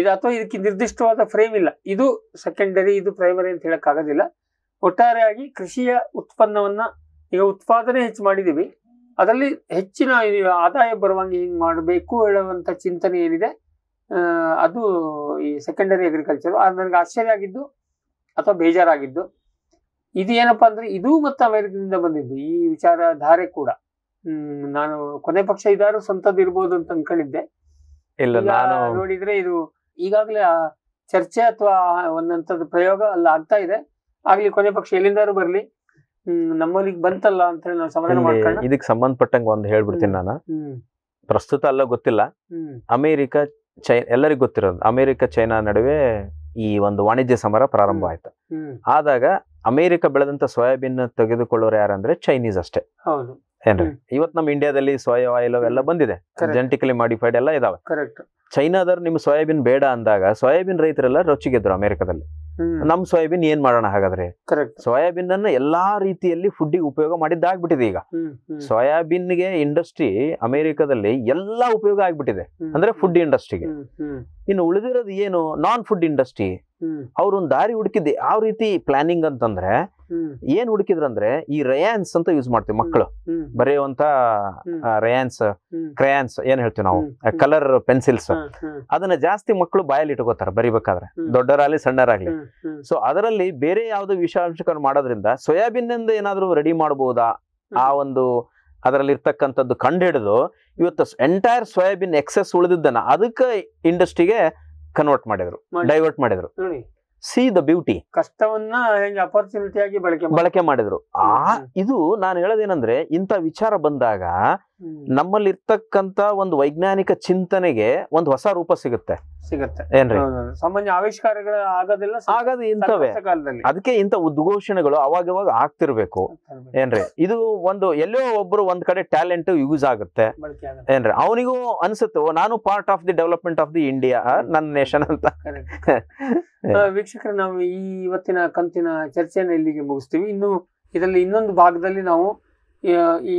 ಇದು, ಅಥವಾ ಇದಕ್ಕೆ ನಿರ್ದಿಷ್ಟವಾದ ಫ್ರೇಮ್ ಇಲ್ಲ. ಇದು ಸೆಕೆಂಡರಿ, ಇದು ಪ್ರೈಮರಿ ಅಂತ ಹೇಳೋಕ್ಕಾಗೋದಿಲ್ಲ. ಒಟ್ಟಾರೆಯಾಗಿ ಕೃಷಿಯ ಉತ್ಪನ್ನವನ್ನು ಈಗ ಉತ್ಪಾದನೆ ಹೆಚ್ಚು ಮಾಡಿದ್ದೀವಿ, ಅದರಲ್ಲಿ ಹೆಚ್ಚಿನ ಆದಾಯ ಬರುವಂಗೆ ಹಿಂಗೆ ಮಾಡಬೇಕು ಹೇಳುವಂಥ ಚಿಂತನೆ ಏನಿದೆ ಅದು ಈ ಸೆಕೆಂಡರಿ ಅಗ್ರಿಕಲ್ಚರು. ಅದು ನನಗೆ ಆಶ್ಚರ್ಯ ಆಗಿದ್ದು ಅಥವಾ ಬೇಜಾರಾಗಿದ್ದು ಇದು ಏನಪ್ಪ ಅಂದರೆ, ಇದು ಮತ್ತು ಅಮೆರಿಕದಿಂದ ಬಂದಿದ್ದು ಈ ವಿಚಾರಧಾರೆ ಕೂಡ. ನಾನು ಕೊನೆ ಪಕ್ಷ ಇದಾರು ಸ್ವಂತದ್ದು ಇರ್ಬೋದು ಅಂತ ಅಂದ್ಕೊಂಡಿದ್ದೆ. ಇಲ್ಲ, ನಾನು ನೋಡಿದ್ರೆ ಇದು ಈಗಾಗಲೇ ಚರ್ಚೆ ಅಥವಾ ಒಂದಂಥದ್ದು ಪ್ರಯೋಗ ಅಲ್ಲಿ ಆಗ್ತಾ ಇದೆ. ಆಗ್ಲಿ, ಕೊನೆ ಪಕ್ಷ ಎಲ್ಲಿಂದಾರು ಬರ್ಲಿ, ನಮ್ಮಲ್ಲಿಗೆ ಬಂತಲ್ಲ ಅಂತ ಹೇಳಿ ನಾವು ಸಮಾಧಾನ ಮಾಡ್ಕೊಂಡು ಇದಕ್ಕೆ ಸಂಬಂಧಪಟ್ಟಂಗೆ ಒಂದು ಹೇಳ್ಬಿಡ್ತೀನಿ. ನಾನು ಪ್ರಸ್ತುತ ಅಲ್ಲ ಗೊತ್ತಿಲ್ಲ, ಅಮೆರಿಕ ಚೈನಾ ಎಲ್ಲರಿಗೂ ಗೊತ್ತಿರೋದು, ಅಮೆರಿಕ ಚೈನಾ ನಡುವೆ ಈ ಒಂದು ವಾಣಿಜ್ಯ ಸಮರ ಪ್ರಾರಂಭ ಆಯ್ತು. ಆದಾಗ ಅಮೆರಿಕ ಬೆಳೆದಂತ ಸೋಯಾಬೀನ್ ತೆಗೆದುಕೊಳ್ಳೋರು ಯಾರಂದ್ರೆ ಚೈನೀಸ್ ಅಷ್ಟೇ ಏನ್ರಿ. ಇವತ್ತು ನಮ್ಮ ಇಂಡಿಯಾದಲ್ಲಿ ಸೋಯಾ ಆಯಿಲ್ ಅವೆಲ್ಲ ಬಂದಿದೆ, ಜೆನೆಟಿಕಲಿ ಮಾಡಿಫೈಡ್ ಎಲ್ಲ ಇದಾವೆ. ಚೈನಾದವ್ರು ನಿಮ್ ಸೋಯಾಬೀನ್ ಬೇಡ ಅಂದಾಗ ಸೋಯಾಬೀನ್ ರೈತರೆಲ್ಲ ರೊಚ್ಚಿಗೆದ್ರು ಅಮೆರಿಕದಲ್ಲಿ, ನಮ್ ಸೋಯಾಬೀನ್ ಏನ್ ಮಾಡೋಣ ಹಾಗಾದ್ರೆ. ಸೋಯಾಬೀನ್ ಅನ್ನ ಎಲ್ಲಾ ರೀತಿಯಲ್ಲಿ ಫುಡ್ಡಿಗೆ ಉಪಯೋಗ ಮಾಡಿದ್ದಾಗ್ಬಿಟ್ಟಿದೆ. ಈಗ ಸೋಯಾಬೀನ್ಗೆ ಇಂಡಸ್ಟ್ರಿ ಅಮೆರಿಕದಲ್ಲಿ ಎಲ್ಲಾ ಉಪಯೋಗ ಆಗ್ಬಿಟ್ಟಿದೆ, ಅಂದ್ರೆ ಫುಡ್ ಇಂಡಸ್ಟ್ರಿಗೆ. ಇನ್ನು ಉಳಿದಿರೋದು ಏನು, ನಾನ್ ಫುಡ್ ಇಂಡಸ್ಟ್ರಿ. ಅವ್ರೊಂದ್ ದಾರಿ ಹುಡುಕಿದ್ದೆ. ಯಾವ ರೀತಿ ಪ್ಲಾನಿಂಗ್ ಅಂತಂದ್ರೆ ಏನ್ ಹುಡುಕಿದ್ರಂದ್ರೆ, ಈ ರಯಾನ್ಸ್ ಅಂತ ಯೂಸ್ ಮಾಡ್ತೀವಿ, ಮಕ್ಕಳು ಬರೆಯುವಂತ ರಯಾನ್ಸ್, ಕ್ರಯಾನ್ಸ್ ಏನ್ ಹೇಳ್ತೀವಿ ನಾವು, ಕಲರ್ ಪೆನ್ಸಿಲ್ಸ್. ಅದನ್ನ ಜಾಸ್ತಿ ಮಕ್ಕಳು ಬಾಯಲ್ಲಿ ಇಟ್ಕೋತಾರೆ ಬರಿಬೇಕಾದ್ರೆ, ದೊಡ್ಡರಾಗ್ಲಿ ಸಣ್ಣರಾಗ್ಲಿ. ಸೊ ಅದರಲ್ಲಿ ಬೇರೆ ಯಾವ್ದು ವಿಷಾಂಶಕ ಮಾಡೋದ್ರಿಂದ ಸೋಯಾಬೀನ್ ಇಂದ ಏನಾದ್ರು ರೆಡಿ ಮಾಡಬಹುದಾ ಆ ಒಂದು ಅದರಲ್ಲಿ ಇರ್ತಕ್ಕಂಥದ್ದು ಕಂಡು ಹಿಡಿದು ಇವತ್ತು ಎಂಟೈರ್ ಸೋಯಾಬೀನ್ ಎಕ್ಸೆಸ್ ಉಳಿದಿದ್ದನ್ನ ಅದಕ್ಕೆ ಇಂಡಸ್ಟ್ರಿಗೆ ಕನ್ವರ್ಟ್ ಮಾಡಿದ್ರು, ಡೈವರ್ಟ್ ಮಾಡಿದ್ರು. ಸಿ ದ ಬ್ಯೂಟಿ, ಕಷ್ಟವನ್ನ ಅಪರ್ಚುನಿಟಿ ಆಗಿ ಬಳಕೆ ಮಾಡಿದ್ರು. ಆ ಇದು ನಾನು ಹೇಳೋದೇನಂದ್ರೆ, ಇಂಥ ವಿಚಾರ ಬಂದಾಗ ನಮ್ಮಲ್ಲಿ ಇರ್ತಕ್ಕಂತ ಒಂದು ವೈಜ್ಞಾನಿಕ ಚಿಂತನೆಗೆ ಒಂದು ಹೊಸ ರೂಪ ಸಿಗುತ್ತೆ ಸಿಗುತ್ತೆ ಏನ್ರಿ. ಸಾಮಾನ್ಯ ಆವಿಷ್ಕಾರಗಳು ಆಗೋದಿಲ್ಲ, ಆಗೋದು ಇಂಥವೇ. ಅದಕ್ಕೆ ಇಂಥ ಉದ್ಘೋಷಣೆಗಳು ಅವಾಗವಾಗ ಆಗ್ತಿರ್ಬೇಕು ಏನ್ರಿ. ಇದು ಒಂದು ಎಲ್ಲೋ ಒಬ್ರು ಒಂದ್ ಕಡೆ ಟ್ಯಾಲೆಂಟ್ ಯೂಸ್ ಆಗುತ್ತೆ ಏನ್ರಿ. ಅವನಿಗೂ ಅನ್ಸುತ್ತೋ ನಾನು part of the development of the India, ನನ್ನ ನೇಷನ್ ಅಂತ. ವೀಕ್ಷಕರು, ನಾವು ಈ ಇವತ್ತಿನ ಕಂತಿನ ಚರ್ಚೆಯನ್ನು ಇಲ್ಲಿಗೆ ಮುಗಿಸ್ತೀವಿ. ಇನ್ನು ಇದರಲ್ಲಿ ಇನ್ನೊಂದು ಭಾಗದಲ್ಲಿ ನಾವು ಈ